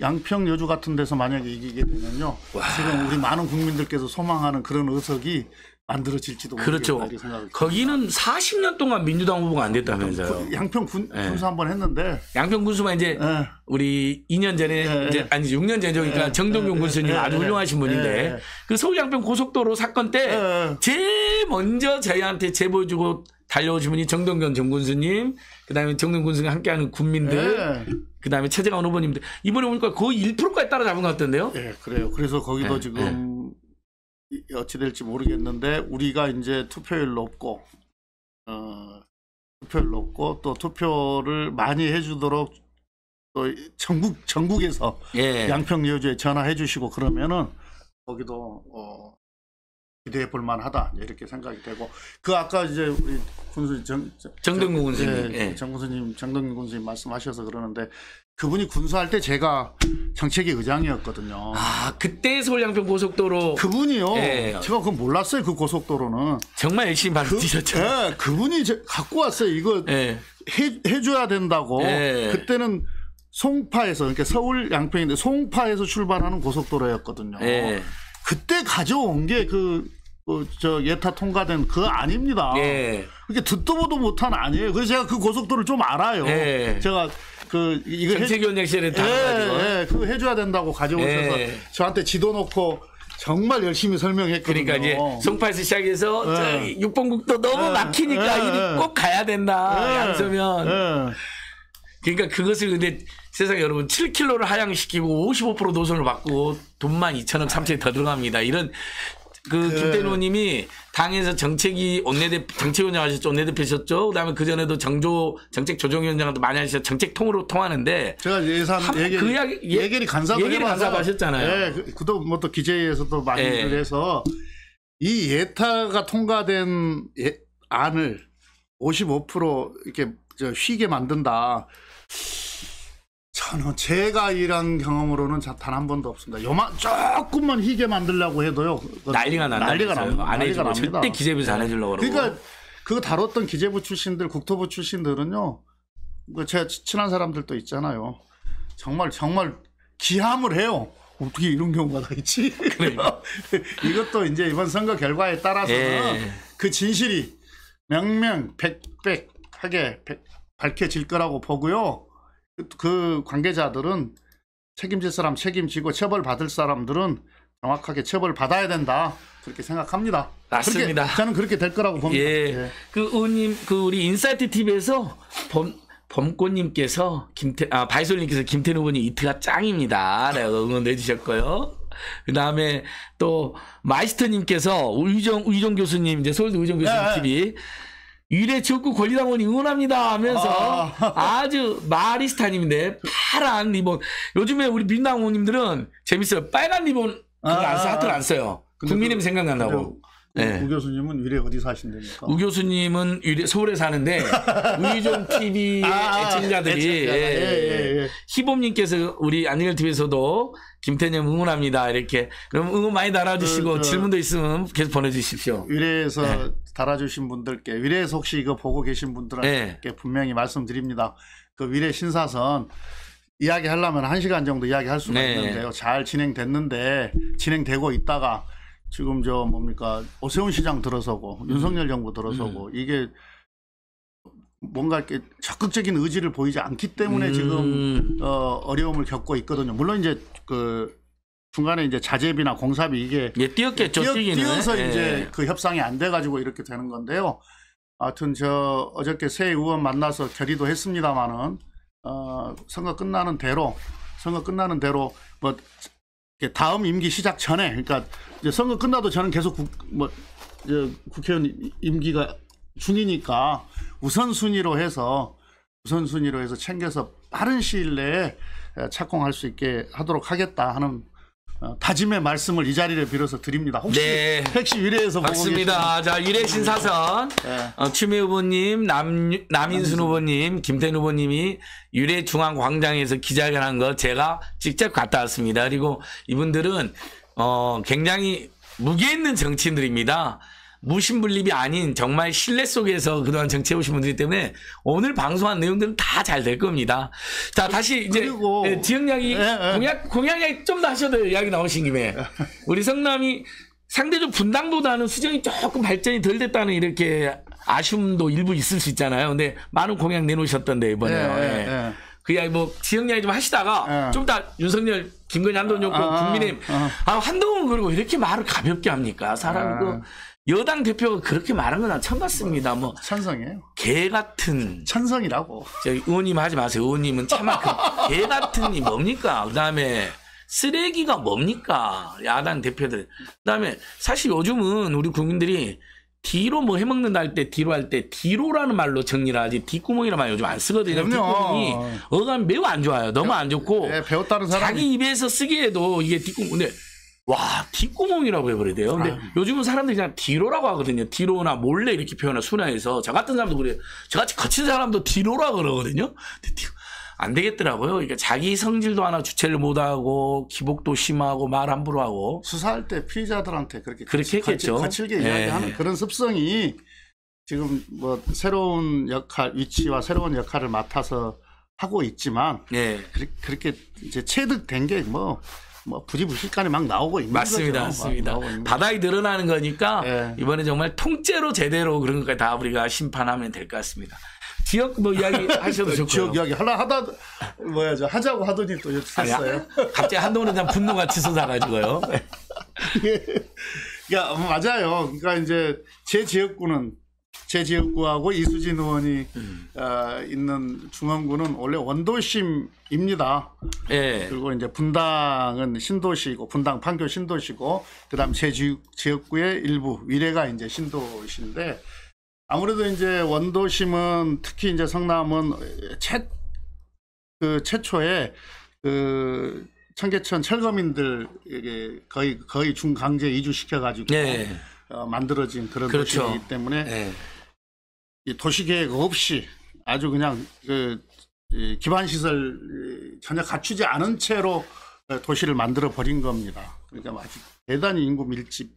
양평 여주 같은 데서 만약에 이기게 되면요. 와. 지금 우리 많은 국민들께서 소망하는 그런 의석이 만들어질지도 그렇죠. 모르겠다. 그렇죠. 거기는 사십 년 동안 민주당 후보가 안 됐다면서요. 그 양평 군, 네. 군수 한번 했는데. 양평 군수만 이제 네. 우리 이 년 전에 네. 이제 아니 육 년 전이니까 네. 정동균 네. 군수님 네. 아주 네. 훌륭하신 분인데 네. 그 서울 양평 고속도로 사건 때 네. 제일 먼저 저희한테 제보 주고 달려오신 분이 정동균 전 군수님, 그 다음에 정동균 군수님 함께하는 군민들, 네. 그 다음에 최재관 후보님들. 이번에 보니까 거의 일 퍼센트까지 따라잡은 것 같던데요? 네, 그래요. 그래서 거기도 네, 지금 네. 어찌 될지 모르겠는데 우리가 이제 투표율 높고, 어, 투표율 높고 또 투표를 많이 해주도록 또 전국, 전국에서 네. 양평 여주에 전화해 주시고 그러면은 거기도 어, 기대해 볼 만하다 이렇게 생각이 되고 그 아까 이제 우리 군수 정, 정, 정동균 군수님 예, 예. 정 군수님 정동균 군수님 말씀하셔서 그러는데 그분이 군수할 때 제가 정책위 의장이었거든요. 아 그때 서울 양평 고속도로 그분이요. 예. 제가 그건 몰랐어요. 그 고속도로는 정말 열심히 발을 뛰셨죠. 그, 예, 그분이 제, 갖고 왔어요. 이거 예. 해 해줘야 된다고 예. 그때는. 송파에서 그러니까 서울 양평인데 송파에서 출발하는 고속도로였거든요. 예. 그때 가져온 게 그 그 저 예타 통과된 그거 아닙니다. 예. 그게 듣도 보도 못한 아니에요. 그래서 제가 그 고속도로를 좀 알아요. 예. 제가 그 이거 정세균 엑셀에 다 가지고 예, 그 해줘야 된다고 가져오셔서 예. 저한테 지도 놓고 정말 열심히 설명했거든요. 그러니까 이제 송파에서 시작해서 예. 육봉국도 너무 예. 막히니까 예. 꼭 가야 된다. 예. 양서면. 예. 그러니까 그것을 근데 세상에 여러분 칠 킬로미터를 하향시키고 오십오 퍼센트 노선을 받고 돈만 이천억 삼천이 더 들어갑니다. 이런 그 네. 김태년님이 당에서 정책이 원내대 정책위원장 하셨죠, 원내대표셨죠. 그다음에 그 전에도 정조 정책 조정위원장도 많이 하셨죠. 정책통으로 통하는데 제가 예산 예결 그 이야기, 예, 예결이 간사도 예결이 간사도 하셨잖아요. 예, 그도 뭐 또 기재에서도 많이 예. 해서 이 예타가 통과된 예, 안을 오십오 퍼센트 이렇게 저 쉬게 만든다. 저는 제가 일한 경험으로는 단 한 번도 없습니다. 요만 조금만 희게 만들려고 해도요. 난리가 난다. 난리가 납니다. 안 해주고 납니다. 절대 기재부에서 안 해주려고 그러고. 그러니까 그거 다뤘던 기재부 출신들, 국토부 출신들은요. 제가 친한 사람들도 있잖아요. 정말 정말 기함을 해요. 어떻게 이런 경우가 다 있지? 그래요. 이것도 이제 이번 선거 결과에 따라서는 예. 그 진실이 명명백백하게 밝혀질 거라고 보고요. 그 관계자들은 책임질 사람 책임지고 처벌받을 사람들은 정확하게 처벌받아야 된다. 그렇게 생각합니다. 맞습니다. 그렇게, 저는 그렇게 될 거라고 봅니다. 예. 예. 그 의원님, 그 우리 인사이트 티비에서 범, 범꽃님께서, 김태, 아, 바이솔님께서 김태년 의원님 이트가 짱입니다. 라고 응원해 주셨고요. 그 다음에 또 마이스터님께서 우희종, 우희종 교수님, 이제 서울대 우희종 교수님 예, 티비. 예. 유례 지역구 권리당원이 응원합니다 하면서 아. 아주 마리스타님인데 파란 리본. 요즘에 우리 민주당 의원님들은 재밌어요. 빨간 리본 그거 안 써, 하트를 안 써요. 국민의힘 생각난다고. 네. 우 교수님은 유래 어디 사신답니까? 우 교수님은 유래 서울에 사는데 우희종 티비 아, 애청자들이 아, 예, 예, 예. 희범님께서 우리 안진걸 티비에서도 김태년 응원합니다 이렇게. 그럼 응원 많이 달아주시고 그, 그, 질문도 있으면 계속 보내주십시오. 유래에서 네. 달아주신 분들께 유래에서 혹시 이거 보고 계신 분들한테 네. 분명히 말씀드립니다. 그 유래 신사선 이야기하려면 한 시간 정도 이야기할 수가 네. 있는데요. 잘 진행됐는데 진행되고 있다가. 지금 저 뭡니까 오세훈 시장 들어서고 음. 윤석열 정부 들어서고 음. 이게 뭔가 이렇게 적극적인 의지를 보이지 않기 때문에 음. 지금 어, 어려움을 겪고 있거든요. 물론 이제 그 중간에 이제 자재비나 공사비 이게 예, 뛰었겠죠. 뛰어, 뛰어서 예. 이제 그 협상이 안 돼가지고 이렇게 되는 건데요. 하여튼 저 어저께 새 의원 만나서 결의도 했습니다만은 어, 선거 끝나는 대로 선거 끝나는 대로 뭐. 다음 임기 시작 전에, 그러니까 이제 선거 끝나도 저는 계속 국, 뭐, 이제 국회의원 임기가 중이니까 우선순위로 해서 우선순위로 해서 챙겨서 빠른 시일 내에 착공할 수 있게 하도록 하겠다 하는 어, 다짐의 말씀을 이 자리를 빌어서 드립니다. 혹시 네. 택시 위례에서 보고 맞습니다. 자, 위례 신사선 네. 어, 추미애 후보님, 남, 남인순 후보님, 김태년 후보님이 위례 중앙광장에서 기자회견한 거 제가 직접 갔다 왔습니다. 그리고 이분들은 어, 굉장히 무게 있는 정치인들입니다. 무신분립이 아닌 정말 신뢰 속에서 그동안 정치해오신 분들이기 때문에 오늘 방송한 내용들은 다 잘 될 겁니다. 자, 다시 이제 예, 지역 이야기, 공약, 공약 이야기 좀 더 하셔도 이야기 나오신 김에 우리 성남이 상대적 분당보다는 수정이 조금 발전이 덜 됐다는 이렇게 아쉬움도 일부 있을 수 있잖아요. 근데 많은 공약 내놓으셨던데 이번에. 예, 예, 예. 그 이야기 뭐 지역 이야기 좀 하시다가 예. 좀 다 윤석열 김건희 한동훈 정부 아, 국민의힘 아, 아. 아, 한동훈 그리고 이렇게 말을 가볍게 합니까? 사람 그. 아. 여당 대표가 그렇게 말한 건 처음 봤습니다. 뭐 찬성이에요. 개 같은 찬성이라고. 의원님 하지 마세요. 의원님은 차마 개 같은이 뭡니까? 그다음에 쓰레기가 뭡니까? 야당 대표들. 그다음에 사실 요즘은 우리 국민들이 D로 뭐 해먹는다 할 때 D로 할 때 D로라는 말로 정리를 하지 D구멍이라는 말 요즘 안 쓰거든요. D구멍이 어감이 매우 안 좋아요. 너무 안 좋고 네, 배웠다는 사람이. 자기 입에서 쓰기에도 이게 D구멍인데 와, 뒷구멍이라고 해버려야 돼요. 근데 아유. 요즘은 사람들이 그냥 디로라고 하거든요. 디로나 몰래 이렇게 표현을 순화해서. 저 같은 사람도 그래요. 저같이 거친 사람도 디로라고 그러거든요. 근데 디로, 안 되겠더라고요. 그러니까 자기 성질도 하나 주체를 못하고, 기복도 심하고, 말 함부로 하고. 수사할 때 피의자들한테 그렇게. 그렇게 거치, 했겠죠. 거칠게 네. 이야기하는 그런 습성이 지금 뭐 새로운 역할, 위치와 새로운 역할을 맡아서 하고 있지만. 네. 그렇게 이제 체득된 게 뭐. 뭐 부지불식간에 막 나오고 있는 맞습니다, 거죠. 맞습니다. 맞습니다. 바닥이 드러나는 거니까 예. 이번에 정말 통째로 제대로 그런 것까지 다 우리가 심판하면 될 것 같습니다. 지역 뭐 이야기 하셔도 좋고요. 지역 이야기 하나 하다 뭐야 저 하자고 하더니 또 했어요. 갑자기 한동훈에 대한 분노가 치솟아가지고요. 예, 야 맞아요. 그러니까 이제 제 지역구는 제 지역구하고 이수진 의원이 음. 어, 있는 중원구는 원래 원도심입니다. 예. 그리고 이제 분당은 신도시고 분당 판교 신도시고 그다음 제 지역구의 일부 위례가 이제 신도시인데. 아무래도 이제 원도심은 특히 이제 성남은 최, 그 최초에 그 청계천 철거민들에게 거의 거의 중강제 이주시켜가지고 네. 어, 만들어진 그런 그렇죠. 도시이기 때문에 네. 이 도시계획 없이 아주 그냥 그 기반시설 전혀 갖추지 않은 채로 도시를 만들어 버린 겁니다. 그러니까 아주 대단히 인구 밀집이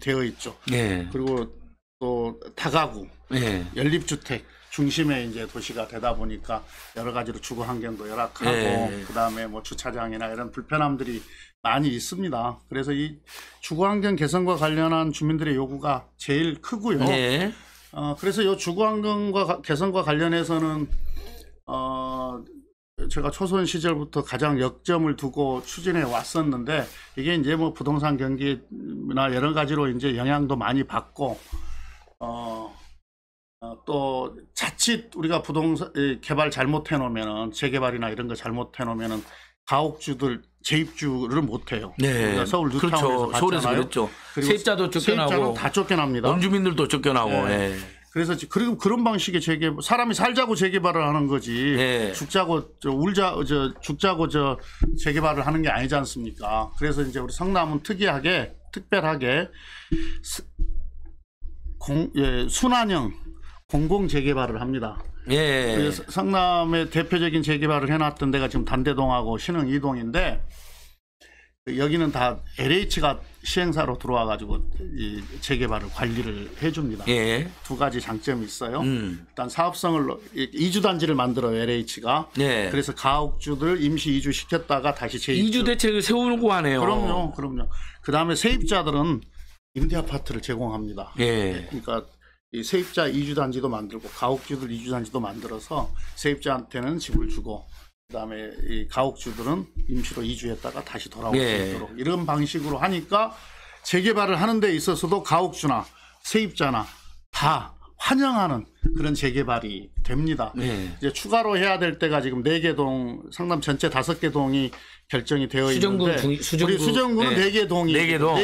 되어 있죠. 네. 그리고 또 다가구, 예. 연립주택 중심의 이제 도시가 되다 보니까 여러 가지로 주거 환경도 열악하고 예. 그다음에 뭐 주차장이나 이런 불편함들이 많이 있습니다. 그래서 이 주거 환경 개선과 관련한 주민들의 요구가 제일 크고요. 예. 어, 그래서 이 주거 환경과 개선과 관련해서는 어, 제가 초선 시절부터 가장 역점을 두고 추진해 왔었는데 이게 이제 뭐 부동산 경기나 여러 가지로 이제 영향도 많이 받고. 어, 어, 또 자칫 우리가 부동산 개발 잘못해 놓으면은 재개발이나 이런 거 잘못해 놓으면은 가옥주들 재입주를 못해요. 네, 그러니까 서울 뉴타운에서 그렇죠. 서울에서 그랬죠. 세입자도 쫓겨나고, 세입자는 다 쫓겨납니다. 원주민들도 쫓겨나고. 네. 네. 그래서 그리고 그런 방식의 재개 사람이 살자고 재개발을 하는 거지 네. 죽자고 저 울자 저 죽자고 저 재개발을 하는 게 아니지 않습니까? 그래서 이제 우리 성남은 특이하게 특별하게. 스, 공, 예, 순환형 공공 재개발을 합니다. 예. 그래서 성남의 대표적인 재개발을 해놨던 데가 지금 단대동하고 신흥 이동인데 여기는 다 엘에이치가 시행사로 들어와가지고 이 재개발을 관리를 해줍니다. 예. 두 가지 장점이 있어요. 음. 일단 사업성을 이주단지를 만들어요. 엘에이치가. 예. 그래서 가옥주들 임시 이주시켰다가 다시 재입주. 이주 대책을 세우고 하네요. 그럼요. 그럼요. 그다음에 세입자들은 임대아파트를 제공합니다. 예. 그러니까 이 세입자 이주단지도 만들고 가옥주들 이주단지도 만들어서 세입자한테는 집을 주고 그다음에 이 가옥주들은 임시로 이주했다가 다시 돌아올 수 예. 있도록 이런 방식으로 하니까 재개발을 하는 데 있어서도 가옥주나 세입자나 다 환영하는 그런 재개발이 됩니다. 예. 이제 추가로 해야 될 때가 지금 네 개 동 상담 전체 다섯 개 동이 결정이 되어 수정구, 있는데 수정구, 우리 수정구는 네. 네 개 동이 네 개 동.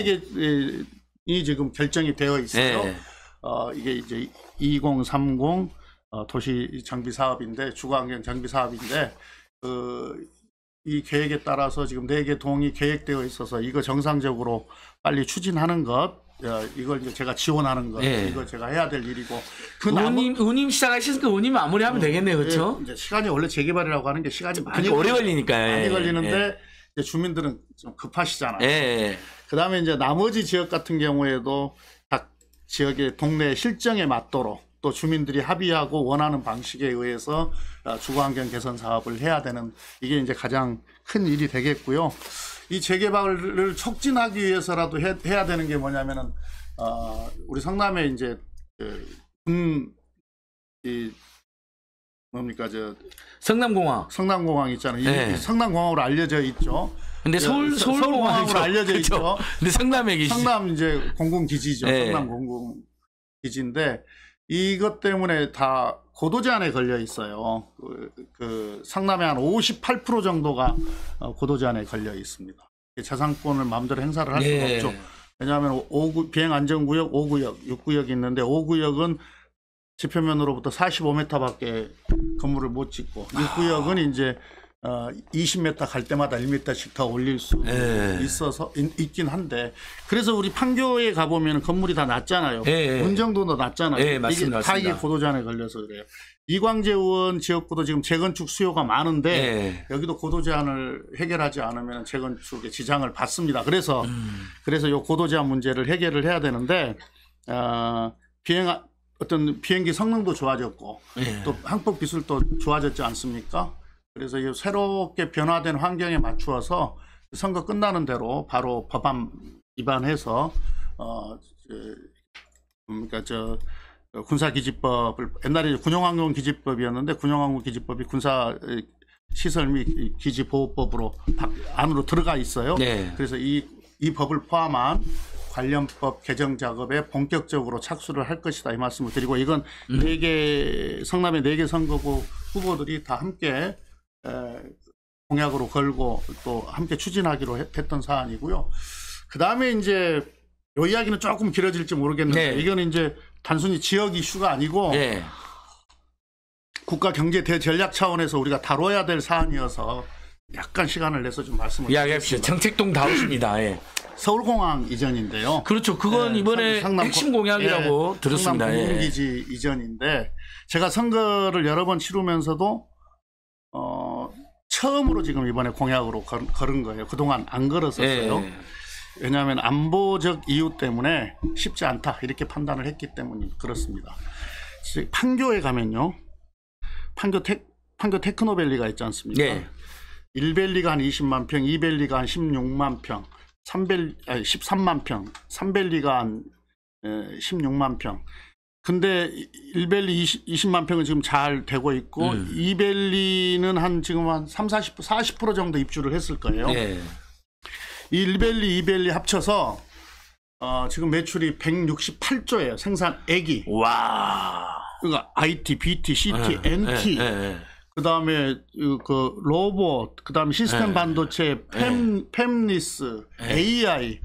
이 지금 결정이 되어 있어요. 네. 어, 이게 이제 이공삼공 어, 도시 정비 사업인데 주거환경 정비 사업인데 그, 이 계획에 따라서 지금 네 개 동이 계획되어 있어서 이거 정상적으로 빨리 추진하는 것 어, 이걸 이제 제가 지원하는 것 네. 이거 제가 해야 될 일이고 그 운임 운임 시작하시니까 운임 마무리하면 어, 되겠네요, 그렇죠? 예, 이제 시간이 원래 재개발이라고 하는 게 시간이 많이 오래 걸리니까요. 많이 예. 걸리는데. 예. 주민들은 좀 급하시잖아요. 예, 예. 그다음에 이제 나머지 지역 같은 경우에도 각 지역의 동네 실정에 맞도록 또 주민들이 합의하고 원하는 방식에 의해서 주거환경 개선 사업을 해야 되는 이게 이제 가장 큰 일이 되겠고요. 이 재개발을 촉진하기 위해서라도 해, 해야 되는 게 뭐냐면은 어, 우리 성남에 이제 군 이 뭡니까 저 성남공항 성남공항 있잖아요. 네. 성남공항으로 알려져 있죠. 근데 서울 서울공항으로 알려져 그렇죠. 있죠. 근데 성남에 계시 성남 이제 공공기지죠. 네. 성남 공공기지인데 이것 때문에 다 고도 제한에 걸려 있어요. 그, 그 성남의 한 오십팔 퍼센트 정도가 고도 제한에 걸려 있습니다. 재산권을 마음대로 행사를 할 수가 네. 없죠. 왜냐하면 오 구 비행안전구역, 오 구역, 육 구역이 있는데 오 구역은 지표면으로부터 사십오 미터밖에 건물을 못 짓고 이 구역은 아. 이제 어, 이십 미터 갈 때마다 일 미터씩 더 올릴 수 예. 있어서 있, 있긴 한데 그래서 우리 판교에 가보면 건물이 다 낮잖아요. 예. 문정도도 낮잖아요. 예, 맞습니다, 이게 다 이게 고도 제한에 걸려서 그래요. 이광재 의원 지역구도 지금 재건축 수요가 많은데 예. 여기도 고도 제한을 해결하지 않으면 재건축에 지장을 받습니다. 그래서 음. 그래서 요 고도 제한 문제를 해결을 해야 되는데 어, 비행 어떤 비행기 성능도 좋아졌고 예. 또 항법 기술도 좋아졌지 않습니까? 그래서 이 새롭게 변화된 환경에 맞추어서 선거 끝나는 대로 바로 법안 위반해서 어 그러니까 저 군사기지법을 옛날에 군용항공기지법이었는데 군용항공기지법이 군사시설 및 기지보호법으로 안으로 들어가 있어요. 네. 그래서 이, 이 법을 포함한 관련법 개정 작업에 본격적으로 착수를 할 것이다 이 말씀을 드리고, 이건 음. 네 개 성남의 네 개 선거구 후보들이 다 함께 에, 공약으로 걸고 또 함께 추진하기로 했던 사안이고요. 그 다음에 이제 이 이야기는 조금 길어질지 모르겠는데 네. 이건 이제 단순히 지역 이슈가 아니고 네. 국가 경제 대전략 차원에서 우리가 다뤄야 될 사안이어서 약간 시간을 내서 좀 말씀을 드리겠습니다. 정책동 다우십니다. 예. 서울공항 이전인데요. 그렇죠. 그건 예, 이번에 성남, 핵심 공약이라고 예, 들었습니다. 성남 공항기지 예. 이전인데 제가 선거를 여러 번 치르면서도 어, 처음으로 지금 이번에 공약으로 걸, 걸은 거예요. 그동안 안 걸었었어요. 예. 왜냐하면 안보적 이유 때문에 쉽지 않다 이렇게 판단을 했기 때문에 그렇습니다. 판교에 가면요. 판교, 테, 판교 테크노밸리가 있지 않습니까? 네. 일 밸리가 한 이십만 평, 이 밸리가 한 십육만 평, 삼 밸리, 아니 십삼만 평, 삼 밸리가 한 십육만 평. 근데 일 밸리 이십, 이십만 평은 지금 잘 되고 있고 음. 이 밸리는 한 지금 한 삼, 사십 퍼센트, 사십 퍼센트 정도 입주를 했을 거예요. 네. 이 일 밸리, 이 밸리 합쳐서 어, 지금 매출이 백육십팔조예요. 생산액이. 와. 그러니까 아이티, 비티, 씨티, 에, 엔티, 그다음에 그 로봇, 그다음에 시스템 에, 반도체, 팸, 팸리스, 에이아이.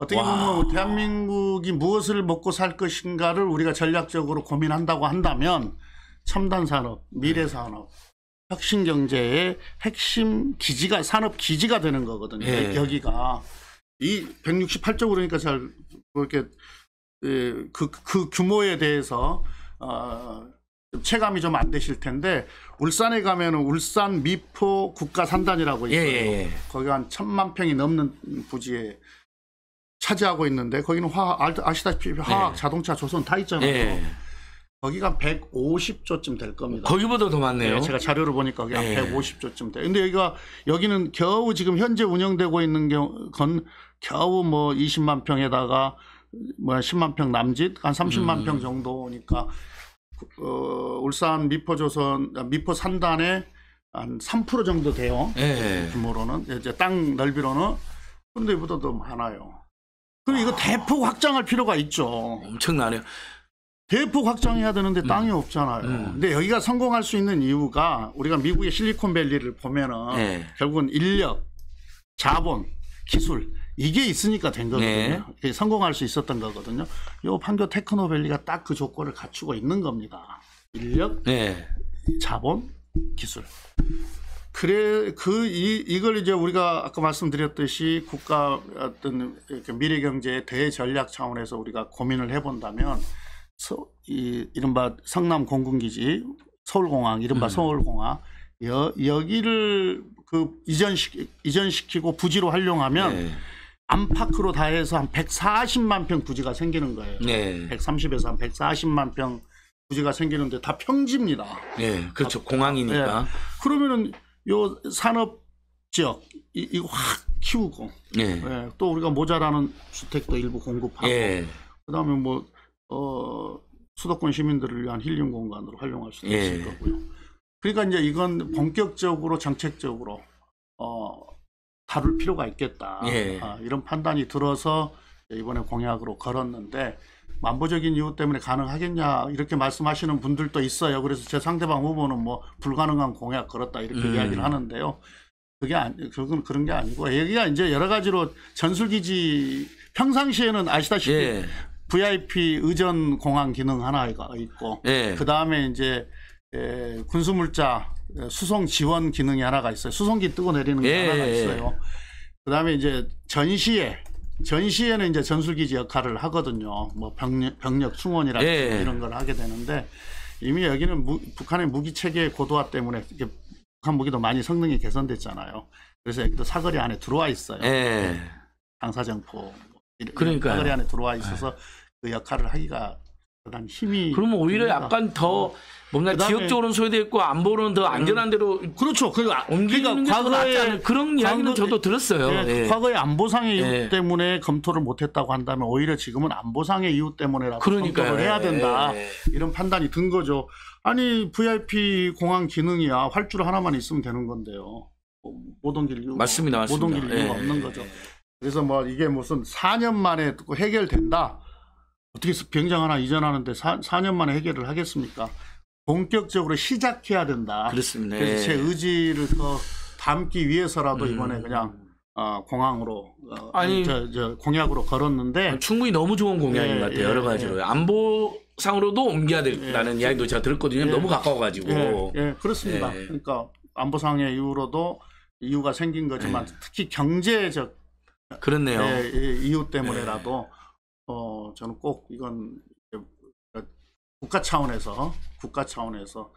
어떻게 보면 와. 대한민국이 무엇을 먹고 살 것인가를 우리가 전략적으로 고민한다고 한다면 첨단 산업, 미래 산업. 혁신 경제의 핵심 기지가 산업 기지가 되는 거거든요. 예. 여기가 이 백육십팔조 그러니까 잘 그렇게 그, 그 규모에 대해서 어, 체감이 좀 안 되실 텐데 울산에 가면은 울산 미포 국가 산단이라고 있어요. 예. 거기 한 천만 평이 넘는 부지에 차지하고 있는데 거기는 화 아시다시피 화학, 예. 자동차, 조선 다 있잖아요. 예. 거기가 백오십조쯤 될 겁니다. 거기보다 더 많네요. 네, 제가 자료를 보니까 거기 한 네. 백오십조쯤 돼. 근데 여기가 여기는 겨우 지금 현재 운영되고 있는 건 겨우 뭐 이십만 평에다가 뭐 십만 평 남짓 한 삼십만 평 정도니까 어, 울산 미포조선 미포 산단의 한 삼 퍼센트 정도 돼요. 네. 규모로는 이제 땅 넓이로는 근데 이보다 더 많아요. 그럼 이거 대폭 확장할 필요가 있죠. 엄청나네요. 대폭 확장해야 되는데 땅이 음. 없잖아요. 음. 근데 여기가 성공할 수 있는 이유가 우리가 미국의 실리콘밸리를 보면은 네. 결국은 인력, 자본, 기술 이게 있으니까 된 거거든요. 네. 성공할 수 있었던 거거든요. 요 판교 테크노밸리가 딱 그 조건을 갖추고 있는 겁니다. 인력, 네. 자본, 기술. 그래 그 이 이걸 이제 우리가 아까 말씀드렸듯이 국가 어떤 미래 경제의 대전략 차원에서 우리가 고민을 해본다면. 서, 이, 이른바 성남 공군기지, 서울공항, 이른바 음. 서울공항 여, 여기를 그 이전시, 이전시키고 부지로 활용하면 네. 안팎으로 다 해서 한 백사십만 평 부지가 생기는 거예요. 네. 백삼십에서 한 백사십만 평 부지가 생기는데 다 평지입니다. 네, 그렇죠. 다, 공항이니까. 네. 그러면은 요 산업지역 이, 이거 확 키우고 네. 네. 또 우리가 모자라는 주택도 일부 공급하고 네. 그다음에 뭐 어, 수도권 시민들을 위한 힐링 공간으로 활용할 수도 예. 있을 거고요. 그러니까 이제 이건 본격적으로 정책적으로 어, 다룰 필요가 있겠다. 예. 아, 이런 판단이 들어서 이번에 공약으로 걸었는데 만보적인 이유 때문에 가능하겠냐 이렇게 말씀하시는 분들도 있어요. 그래서 제 상대방 후보는 뭐 불가능한 공약 걸었다 이렇게 음. 이야기를 하는데요. 그게 아니, 그건 그런 게 아니고 여기가 이제 여러 가지로 전술기지 평상시에는 아시다시피 예. 브이아이피 의전 공항 기능 하나가 있고 예. 그다음에 이제 군수물자 수송 지원 기능이 하나가 있어요. 수송기 뜨고 내리는 게 예. 하나가 있어요. 그다음에 이제 전시에 전시에는 이제 전술기지 역할을 하거든요. 뭐 병력, 병력 충원이라든지 예. 이런 걸 하게 되는데 이미 여기는 무, 북한의 무기 체계 고도화 때문에 이게 북한 무기도 많이 성능이 개선됐잖아요. 그래서 여기도 사거리 안에 들어와 있어요. 예. 방사정포. 그러니까 사거리 안에 들어와 있어서 예. 그 역할을 하기가 약간 힘이. 그러면 오히려 됩니다. 약간 더 뭔가 지역적으로는 소외되고 안보로는 더 안전한 데로 음, 그렇죠. 그러니까 옮기는 게 더 낫지 않은 그런 이야기는 저도 들었어요. 예, 예. 과거에 안보상의 이유 예. 때문에 검토를 못했다고 한다면 오히려 지금은 안보상의 이유 때문에라도 그러니까요. 검토를 해야 된다. 예, 예. 이런 판단이 든 거죠. 아니 브이아이피 공항 기능이야 활줄 하나만 있으면 되는 건데요. 모든 길 이유 맞습니다. 맞습니다. 모든 길 이유가 예, 없는 거죠. 예, 예. 그래서 뭐 이게 무슨 사 년 만에 해결된다. 어떻게 병장 하나 이전하는데 사 년 만에 해결을 하겠습니까? 본격적으로 시작해야 된다. 그렇습니다. 그래서 제 의지를 더 담기 위해서라도 음. 이번에 그냥 어, 공항으로 어, 아니 저, 저 공약으로 걸었는데 충분히 너무 좋은 공약인 예, 것 같아요. 예, 여러 가지로 예. 안보상으로도 옮겨야 된다는 예, 이야기도 제가 들었거든요. 예, 너무 가까워가지고. 예, 예 그렇습니다. 예. 그러니까 안보상의 이유로도 이유가 생긴 거지만 예. 특히 경제적 그렇네요. 예, 예, 이유 때문에라도. 예. 어 저는 꼭 이건 국가 차원에서 국가 차원에서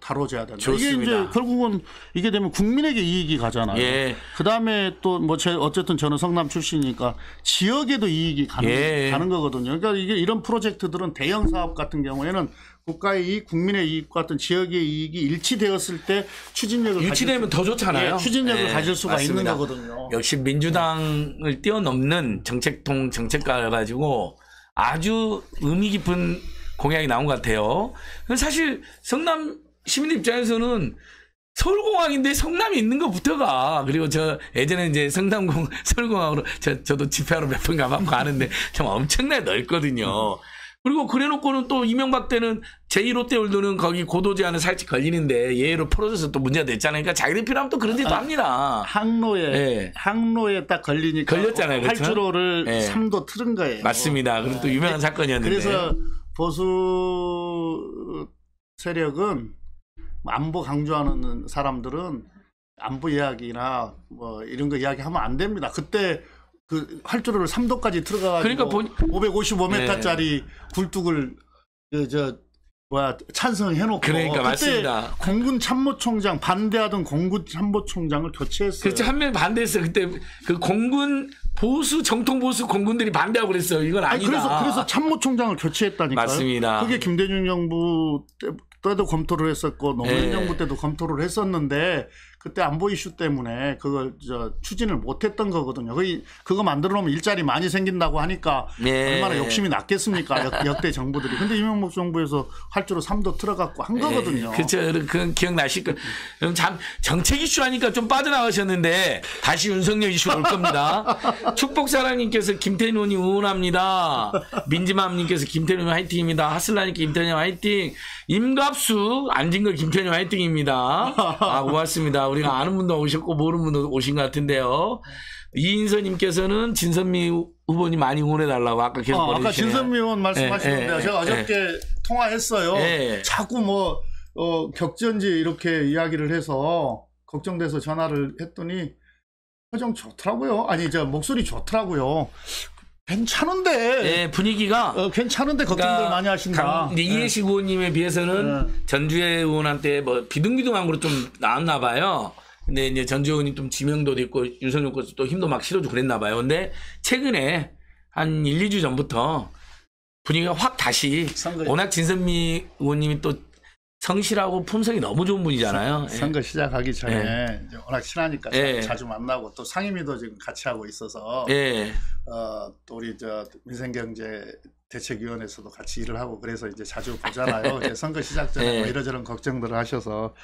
다뤄져야 된다. 좋습니다. 이게 이제 결국은 이게 되면 국민에게 이익이 가잖아요. 예. 그 다음에 또 뭐 제 어쨌든 저는 성남 출신이니까 지역에도 이익이 가는, 예. 가는 거거든요. 그러니까 이게 이런 프로젝트들은 대형 사업 같은 경우에는 국가의 이익, 국민의 이익과 같은 지역의 이익이 일치되었을 때 추진력을 일치되면 더 좋잖아요. 예, 추진력을 예, 가질 수가 맞습니다. 있는 거거든요. 역시 민주당을 뛰어넘는 정책통 정책가를 가지고 아주 의미 깊은 공약이 나온 것 같아요. 사실 성남 시민 입장에서는 서울공항인데 성남이 있는 것부터가 그리고 저 예전에 이제 성남공 서울공항으로 저, 저도 집회하러 몇 번 가봤고 아는데 참 엄청나게 넓거든요. 그리고 그래놓고는 또 이명박 때는 제이 롯데월드는 거기 고도 제한에 살짝 걸리는데 예외로 풀어져서 또 문제가 됐잖아요. 그러니까 자기들 필요하면 또 그런 짓도 아, 합니다. 항로에 네. 항로에 딱 걸리니까 걸렸잖아요. 그렇죠? 활주로를 네. 삼도 틀은 거예요. 맞습니다. 그럼 또 유명한 네. 사건이었는데. 그래서 보수 세력은 안보 강조하는 사람들은 안보 이야기나 뭐 이런 거 이야기하면 안 됩니다. 그때. 그 활주로를 삼도까지 들어가가지고 그러니까 본... 오백오십오 미터짜리 네. 굴뚝을 그 저 뭐야 찬성해놓고 그러니까 맞습니다. 공군 참모총장 반대하던 공군 참모총장을 교체했어요. 그렇지 한 명 반대했어요. 그때 그 공군 보수 정통 보수 공군들이 반대하고 그랬어요. 이건 아니다. 아니, 그래서 그래서 참모총장을 교체했다니까요. 맞습니다. 그게 김대중 정부 때. 때도 검토를 했었고 노무현 예. 정부 때도 검토를 했었는데 그때 안보 이슈 때문에 그걸 저 추진을 못했던 거거든요. 거의 그거 만들어 놓으면 일자리 많이 생긴다고 하니까 예. 얼마나 욕심이 났겠습니까. 역대 정부들이. 근데 이명박 정부에서 활주로 삼도 틀어갖고 한 거거든요. 예. 그렇죠. 그건 기억나실 거예요. 그럼 참 정책 이슈 하니까 좀 빠져나가셨는데 다시 윤석열 이슈 올 겁니다. 축복사랑님께서 김태년이 응원합니다. 민지맘님께서 김태년 화이팅입니다. 하슬라님 김태년 화이팅. 임갑 수 안진걸 김태년 화이팅입니다. 아 고맙습니다. 우리가 아는 분도 오셨고 모르는 분도 오신 것 같은데요. 이인서님께서는 진선미 후보님 많이 응원해달라고 아까 계속 아, 아까 진선미 의원 말씀하시는데 제가 어저께 에. 통화했어요. 에. 자꾸 뭐 어, 격전지 이렇게 이야기를 해서 걱정돼서 전화를 했더니 표정 좋더라고요. 아니 저 목소리 좋더라고요. 괜찮은데. 예, 분위기가. 어, 괜찮은데 걱정들 그러니까 많이 하신다. 강, 이해식 예. 의원님에 비해서는 예. 전주의 의원한테 뭐 비등비등한 걸로 좀 나왔나 봐요. 근데 이제 전주 의원이 좀 지명도도 있고 윤석열 것도 또 힘도 막 실어주고 그랬나 봐요. 근데 최근에 한 일, 이주 전부터 분위기가 확 다시 선거. 워낙 진선미 의원님이 또 성실하고 품성이 너무 좋은 분이잖아요. 선거 예. 시작하기 전에 예. 이제 워낙 친하니까 예. 자주 만나고 또 상임위도 지금 같이 하고 있어서 예. 어, 또 우리 저 민생경제대책위원회에서도 같이 일을 하고 그래서 이제 자주 보잖아요. 이제 선거 시작 전에 예. 뭐 이러저런 걱정들을 하셔서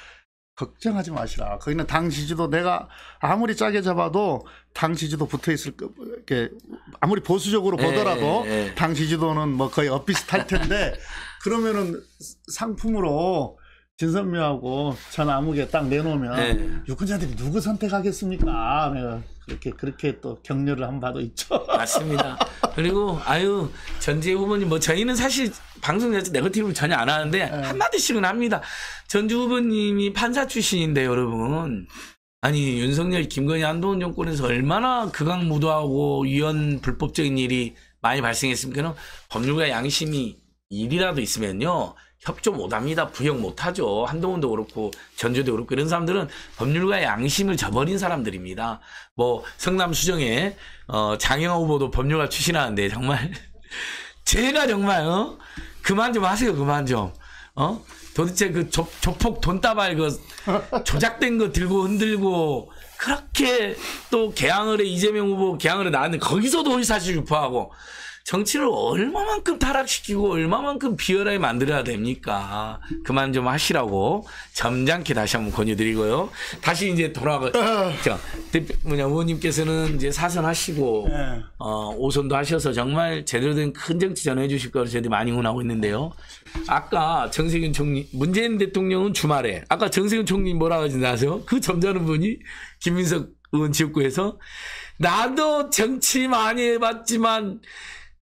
걱정하지 마시라. 거기는 당 지지도 내가 아무리 짜게 잡아도 당 지지도 붙어 있을 거, 이렇게 아무리 보수적으로 보더라도 예. 예. 당 지지도는 뭐 거의 엇비슷할 텐데. 그러면은 상품으로 진선미하고 전 아무개 딱 내놓으면 네. 유권자들이 누구 선택하겠습니까? 내가 그렇게 그렇게 또 격려를 한 바도 있죠. 맞습니다. 그리고 아유 전주의 후보님 뭐 저희는 사실 방송 자체 네거티브를 전혀 안 하는데 네. 한 마디씩은 합니다. 전주 후보님이 판사 출신인데 여러분. 아니 윤석열 김건희 한동훈 정권에서 얼마나 극악무도하고 위헌 불법적인 일이 많이 발생했습니까? 법률과 양심이 일이라도 있으면요 협조 못합니다. 부역 못하죠. 한동훈도 그렇고 전주도 그렇고 이런 사람들은 법률과 양심을 저버린 사람들입니다. 뭐 성남 수정에 어, 장영아 후보도 법률가 출신하는데 정말 제가 정말 어? 그만 좀 하세요. 그만 좀. 어? 도대체 그 조, 조폭 돈다발 그 조작된 거 들고 흔들고 그렇게 또 개항을 해. 이재명 후보 개항을 해 나왔는데 거기서도 사실유포하고 정치를 얼마만큼 타락시키고 얼마만큼 비열하게 만들어야 됩니까? 그만 좀 하시라고 점잖게 다시 한번 권유드리고요. 다시 이제 돌아가. 자, 대표 뭐냐 의원님께서는 이제 사선하시고 어, 오선도 하셔서 정말 제대로 된 큰 정치 전해주실 거를 저희들이 많이 응원하고 있는데요. 아까 정세균 총리, 문재인 대통령은 주말에 아까 정세균 총리 뭐라고 하지 아세요? 그 점잖은 분이 김민석 의원 지역구에서 나도 정치 많이 해봤지만.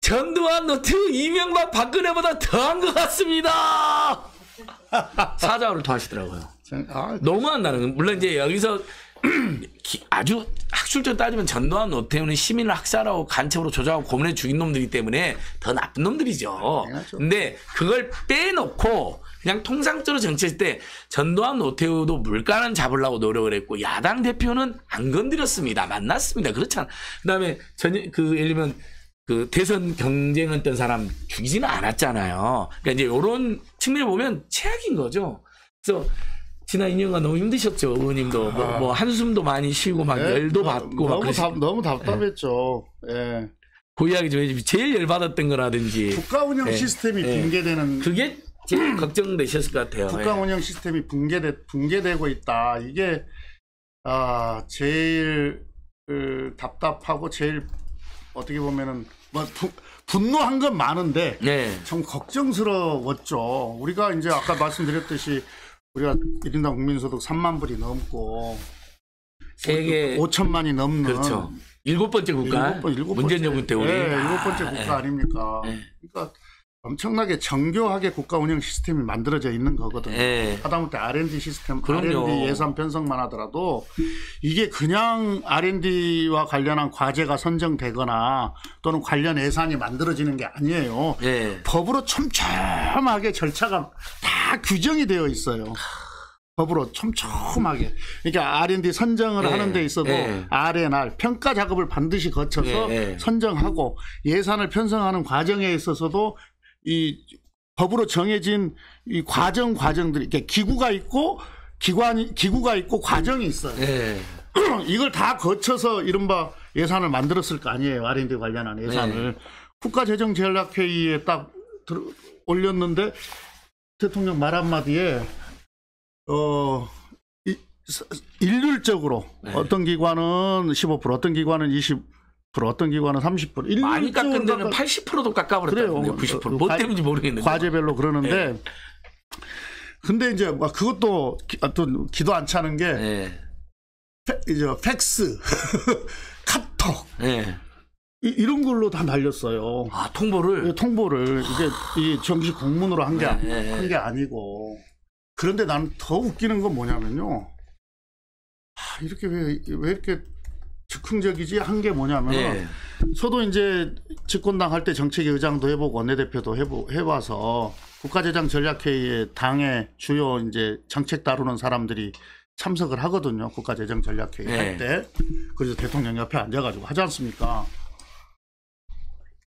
전두환, 노태우, 이명박, 박근혜보다 더한 것 같습니다. 사자후를 토하시더라고요. 아, 너무한 다는 물론 이제 여기서 아주 학술적으로 따지면 전두환, 노태우는 시민을 학살하고 간첩으로 조작하고 고문해 죽인 놈들이기 때문에 더 나쁜 놈들이죠. 근데 그걸 빼놓고 그냥 통상적으로 정치했을 때 전두환, 노태우도 물가는 잡으려고 노력을 했고 야당 대표는 안 건드렸습니다. 만났습니다. 그렇잖아. 그다음에 전, 그 예를 들면 그 대선 경쟁했던 사람 죽이지는 않았잖아요. 그러니까 이제 이런 측면을 보면 최악인 거죠. 그래서 지난 이 년간 너무 힘드셨죠, 의원님도. 아, 뭐, 뭐 한숨도 많이 쉬고 막 네, 열도 너, 받고 너무 막 그랬... 답, 너무 답답했죠. 예. 네. 그 이야기 좀 해주십시오. 제일 열받았던 거라든지. 국가 운영 네. 시스템이 네. 붕괴되는. 그게 제일 걱정되셨을 것 같아요. 국가 네. 운영 시스템이 붕괴되, 붕괴되고 있다. 이게 아, 제일 그, 답답하고 제일 어떻게 보면은. 뭐 부, 분노한 건 많은데 네. 참 걱정스러웠죠. 우리가 이제 아까 말씀드렸듯이 우리가 일 인당 국민소득 삼만 불이 넘고 세계 오천만이 넘는 그렇죠. 일곱 번째 국가 일곱 번, 일곱 문재인 정부 때 우리 네, 일곱 번째 아, 국가 아닙니까? 네. 그러니까 엄청나게 정교하게 국가 운영 시스템이 만들어져 있는 거거든요. 네. 하다못해 알 앤 디 시스템, 그럼요. 알 앤 디 예산 편성만 하더라도 이게 그냥 알 앤 디와 관련한 과제가 선정되거나 또는 관련 예산이 만들어지는 게 아니에요. 네. 법으로 촘촘하게 절차가 다 규정이 되어 있어요. 법으로 촘촘하게. 그러니까 알 앤 디 선정을 네. 하는 데 있어도 네. 알 앤 알 평가 작업을 반드시 거쳐서 네. 선정하고 예산을 편성하는 과정에 있어서도 이 법으로 정해진 이 과정 과정들이 그러니까 기구가 있고 기관이 기구가 있고 과정이 있어요. 네. 이걸 다 거쳐서 이른바 예산을 만들었을 거 아니에요. 알 앤 디 관련한 예산을 네. 국가재정전략회의에 딱 들어, 올렸는데 대통령 말 한마디에 어. 일률적으로 네. 어떤 기관은 십오 퍼센트, 어떤 기관은 이십 퍼센트 어떤 기관은 삼십 퍼센트 많이 깎은 데는 깎아... 팔십 퍼센트도 깎아버렸다고요. 구십 퍼센트. 뭐 때문인지 모르겠는데 과제별로 그러는데 네. 근데 이제 그것도 기, 또 기도 안 차는 게 네. 페, 이제 팩스 카톡 네. 이, 이런 걸로 다 날렸어요. 아 통보를? 예, 통보를 이게 이 정식 공문으로 한 게 네. 한 게 아니고. 그런데 나는 더 웃기는 건 뭐냐면요. 아, 이렇게 왜, 왜 이렇게 즉흥적이지 한 게 뭐냐면 네. 저도 이제 집권당 할 때 정책위 의장도 해보고 원내대표도 해보, 해봐서 국가재정전략회의에 당의 주요 이제 정책 다루는 사람들이 참석을 하거든요. 국가재정전략회의 네. 할 때. 그래서 대통령 옆에 앉아가지고 하지 않습니까?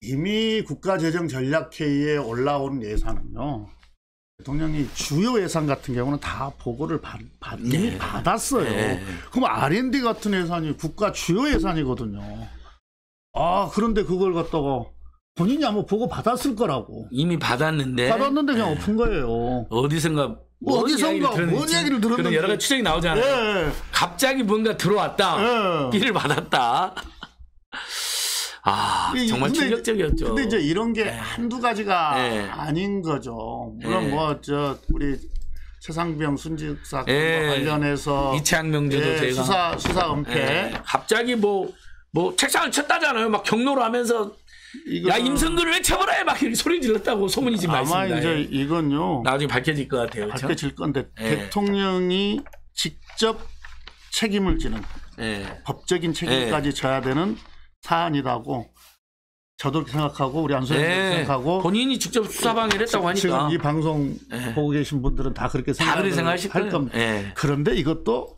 이미 국가재정전략회의에 올라온 예산은요. 대통령이 주요 예산 같은 경우는 다 보고를 받, 받, 네. 받았어요. 네. 그럼 알 앤 디 같은 예산이 국가 주요 예산이거든요. 아 그런데 그걸 갖다가 본인이 아마 보고 받았을 거라고. 이미 받았는데. 받았는데 그냥 네. 엎은 거예요. 어디선가. 뭐 어디선가 뭔 이야기를 들었는지. 그런 여러 가지 추정이 나오잖아요. 네. 갑자기 뭔가 들어왔다. 네. 일을 받았다. 아 정말 근데, 충격적이었죠. 근데 이제 이런 게 네. 한두 가지가 네. 아닌 거죠. 물론 네. 뭐 저 우리 최상병 순직 사건과 네. 관련해서 이창 명제도 네. 제가 수사 수사 은폐 네. 갑자기 뭐 뭐 책상을 쳤다잖아요. 막 경로로 하면서 야 임성근을 왜 쳐버려? 막 이렇게 소리 질렀다고 소문이 지금 아마 있습니다. 이제 예. 이건요 나중에 밝혀질 것 같아요. 그렇죠? 밝혀질 건데 네. 대통령이 직접 책임을 지는 네. 법적인 책임까지 네. 져야 되는. 사안이라고 저도 생각하고 우리 안소영 네. 생각하고 본인이 직접 수사방해를 했다고 하니까 지금 이 방송 네. 보고 계신 분들은 다 그렇게 생각하실 겁니다. 네. 그런데 이것도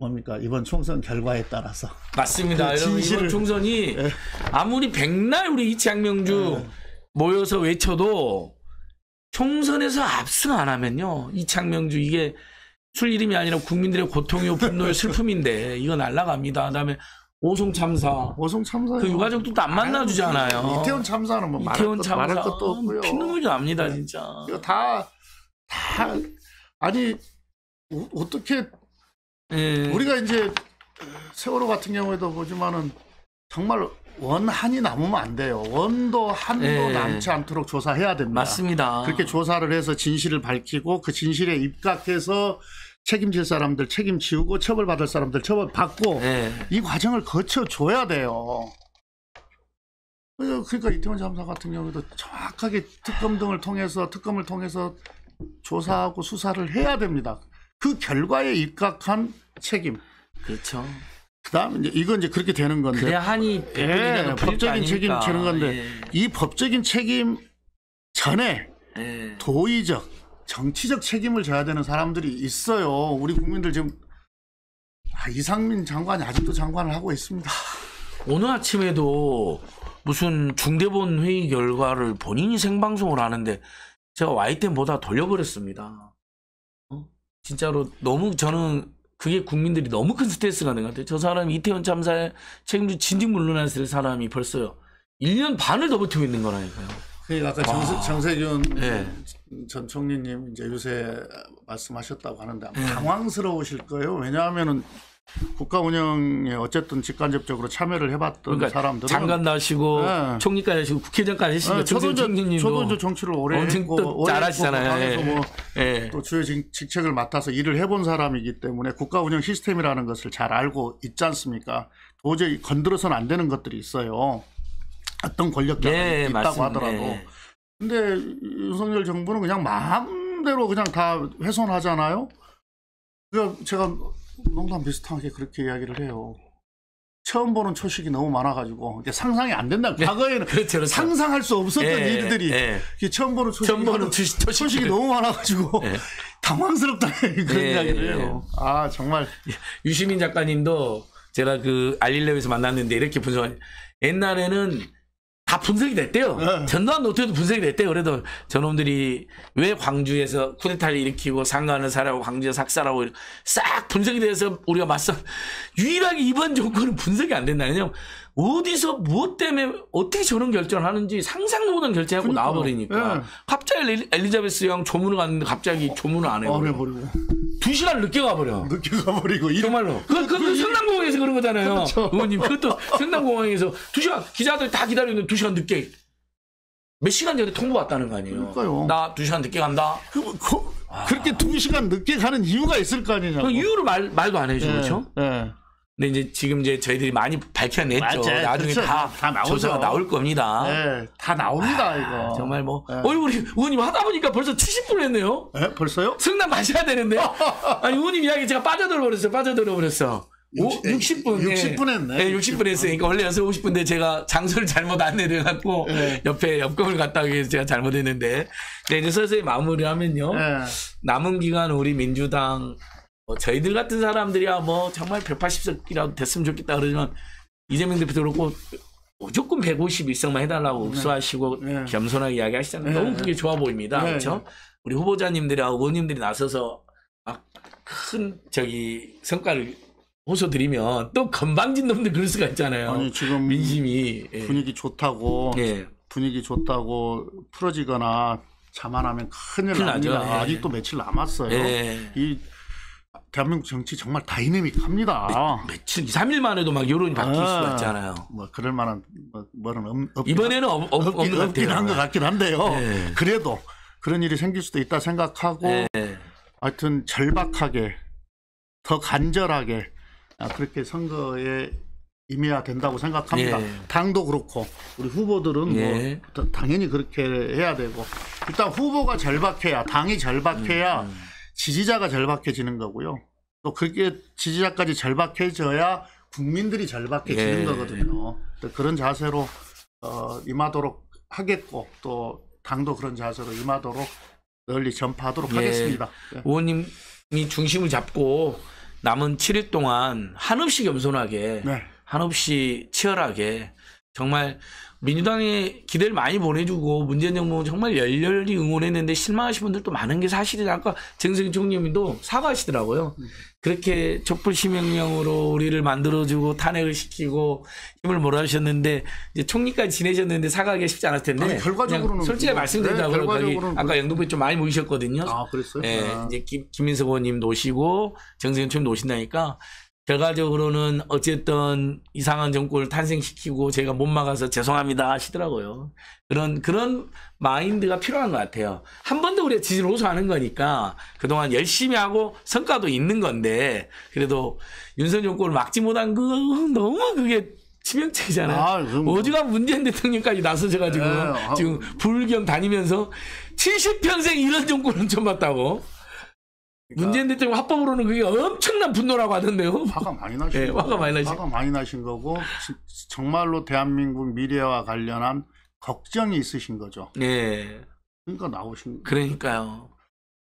뭡니까 이번 총선 결과에 따라서 맞습니다. 그 여러분 이번 총선이 네. 아무리 백날 우리 이창명주 네. 모여서 외쳐도 총선에서 압승 안 하면요. 이창명주 이게 술 이름이 아니라 국민들의 고통이요, 분노요, 슬픔인데 이거 날라갑니다. 그다음에 오송 참사. 오송 참사. 그 유가족들도 안 만나주잖아요. 이태원 참사는 뭐 말할, 이태원 것도, 참사. 말할 것도 없고요. 피눈물이 납니다, 네. 진짜. 이거 다, 다, 아니, 오, 어떻게, 네. 우리가 이제 세월호 같은 경우에도 보지만은 정말 원한이 남으면 안 돼요. 원도 한도 네. 남지 않도록 조사해야 됩니다. 맞습니다. 그렇게 조사를 해서 진실을 밝히고 그 진실에 입각해서 책임질 사람들 책임지우고 처벌받을 사람들 처벌받고 네. 이 과정을 거쳐줘야 돼요. 그러니까 이태원 참사 같은 경우도 정확하게 특검 등을 통해서 특검을 통해서 조사하고 수사를 해야 됩니다. 그 결과에 입각한 책임. 그렇죠. 그다음 이제 이건 이제 그렇게 되는 건데. 그래야 한이 예, 법적인 책임 지는 건데 예. 이 법적인 책임 전에 예. 도의적. 정치적 책임을 져야 되는 사람들이 있어요. 우리 국민들 지금 아, 이상민 장관이 아직도 장관을 하고 있습니다. 오늘 아침에도 무슨 중대본 회의 결과를 본인이 생방송을 하는데 제가 와이텐보다 돌려버렸습니다. 어? 진짜로 너무 저는 그게 국민들이 너무 큰 스트레스가 된 것 같아요. 저 사람이 이태원 참사에 책임져 진즉 물러났을 사람이 벌써요. 일 년 반을 더 버티고 있는 거라니까요. 그 아까 정, 정세균 네. 전 총리님 이제 요새 말씀하셨다고 하는데 아마 당황스러우실 거예요. 왜냐하면은 국가 운영에 어쨌든 직간접적으로 참여를 해봤던 그러니까 사람들은 장관 나시고 네. 총리까지 하시고 국회의장까지 하시고 네. 저도 총리님도 저도 이제 정치를 오래 했고 잘하시잖아요. 뭐 네. 또 주요 직책을 맡아서 일을 해본 사람이기 때문에 국가 운영 시스템이라는 것을 잘 알고 있지 않습니까? 도저히 건드려서는 안 되는 것들이 있어요. 어떤 권력자가 네, 있다고 맞습니다. 하더라도. 네. 근데 윤석열 정부는 그냥 마음대로 그냥 다 훼손하잖아요. 그러니까 제가 농담 비슷하게 그렇게 이야기를 해요. 처음 보는 초식이 너무 많아가지고 상상이 안 된다. 네. 과거에는 그렇죠, 그렇죠. 상상할 수 없었던 네, 일들이 네. 처음 보는 초식이, 처음 보는 초식, 초식, 초식이 네. 너무 많아가지고 네. 당황스럽다 그런 네, 이야기를 해요. 네. 아 정말 유시민 작가님도 제가 그 알릴레오에서 만났는데 이렇게 분석한 옛날에는 다 분석이 됐대요. 네. 전두환 노태우도 분석이 됐대요. 그래도 저놈들이 왜 광주에서 쿠데타를 일으키고 상관을 사라고 광주에서 학살하고 싹 분석이 돼서 우리가 맞서 유일하게 이번 정권은 분석이 안 된다. 왜냐면 어디서 무엇 때문에 어떻게 저런 결정을 하는지 상상도 못한 결정하고 그러니까, 나와버리니까 네. 갑자기 엘리자베스 양 조문을 갔는데 갑자기 조문을 안 해요. 어, 두 시간 늦게 가버려. 늦게 가버리고. 정말로. 그, 그것도 성남공항에서 그런 거잖아요. 그렇죠. 의원님. 그것도 성남공항에서 두 시간, 기자들 다 기다리는데 두 시간 늦게. 몇 시간 전에 통보 왔다는 거 아니에요. 그러니까요. 나 두 시간 늦게 간다. 그, 그, 아. 그렇게 두 시간 늦게 가는 이유가 있을 거 아니냐고. 그 이유를 말, 말도 안 해줘. 네. 그렇죠? 네. 근데 이제 지금 이제 저희들이 많이 밝혀냈죠. 맞아요. 나중에 그렇죠. 다, 다 조사가 나올 겁니다. 네, 다 나옵니다. 아, 이거 정말 뭐 네. 어이 우리 의원님 하다 보니까 벌써 칠십 분 했네요. 네? 벌써요? 승남 가셔야 되는데 아니 의원님 이야기 제가 빠져들어 버렸어. 빠져들어 버렸어. 육십 분 육십 분 했네. 네, 육십 분 했으니까 원래 연습 오십 분인데 제가 장소를 잘못 안내려갖고 네. 옆에 옆금을 갔다 오기 위해서 제가 잘못했는데 네, 이제 서서히 마무리하면요. 네. 남은 기간 우리 민주당 뭐 저희들 같은 사람들이야 뭐 정말 백팔십 석이라도 됐으면 좋겠다 그러지만 이재명 대표도 그렇고 무조건 백오십일 석만 해달라고 읍소하시고 네. 겸손하게 이야기하시잖아요. 네. 너무 그게 좋아 보입니다. 네. 그렇죠? 우리 후보자님들이하고 의원님들이 나서서 막 큰 저기 성과를 호소드리면 또 건방진 놈들 그럴 수가 있잖아요. 아니 지금 민심이 분위기 예. 좋다고 예. 분위기 좋다고 풀어지거나 자만하면 큰일 납니다. 예. 아직도 며칠 남았어요. 예. 이 대한민국 정치 정말 다이내믹합니다. 매, 며칠, 이삼 일만 해도 막 여론이 바뀔 아, 수가 있잖아요. 뭐 그럴 만한 뭐, 뭐는 없, 이번에는 없, 없, 없, 없긴, 없긴 한 것 같긴 한데요. 네. 그래도 그런 일이 생길 수도 있다 생각하고 네. 하여튼 절박하게 더 간절하게 그렇게 선거에 임해야 된다고 생각합니다. 네. 당도 그렇고 우리 후보들은 네. 뭐 당연히 그렇게 해야 되고 일단 후보가 절박해야 당이 절박해야 음, 음. 지지자가 절박해지는 거고요. 또 그게 지지자까지 절박해져야 국민들이 절박해지는 예. 거거든요. 또 그런 자세로 어, 임하도록 하겠고 또 당도 그런 자세로 임하도록 널리 전파하도록 예. 하겠습니다. 예. 의원님이 중심을 잡고 남은 칠 일 동안 한없이 겸손하게 네. 한없이 치열하게 정말 민주당에 기대를 많이 보내주고 문재인 정부는 정말 열렬히 응원했는데 실망하신 분들도 많은 게 사실이다. 아까 정세균 총리님도 사과하시더라고요. 그렇게 촛불 시명령으로 우리를 만들어주고 탄핵을 시키고 힘을 몰아주셨는데 이제 총리까지 지내셨는데 사과하기 쉽지 않았을 텐데. 아니, 결과적으로는 솔직히 말씀드린다고 네, 아까 영등포에 좀 많이 모이셨거든요. 아 그랬어요? 네, 아. 이제 김, 김민석 의원님도 오시고 정세균 총리도 오신다니까. 결과적으로는 어쨌든 이상한 정권을 탄생시키고 제가 못 막아서 죄송합니다 하시더라고요. 그런 그런 마인드가 필요한 것 같아요. 한 번 더 우리가 지지를 호소하는 거니까 그동안 열심히 하고 성과도 있는 건데 그래도 윤석열 정권을 막지 못한 거 너무 그게 치명적이잖아요. 아, 어지간 문재인 대통령까지 나서셔가지고 에이, 아, 지금 불경 다니면서 칠십 평생 이런 정권은 처음 봤다고. 그러니까 문재인 대통령 화법으로는 그게 엄청난 분노라고 하던데요. 화가 많이 나신, 네, 화가 많이 나신, 화가 많이 나신 거고 정말로 대한민국 미래와 관련한 걱정이 있으신 거죠. 네. 그러니까 나오신. 그러니까요.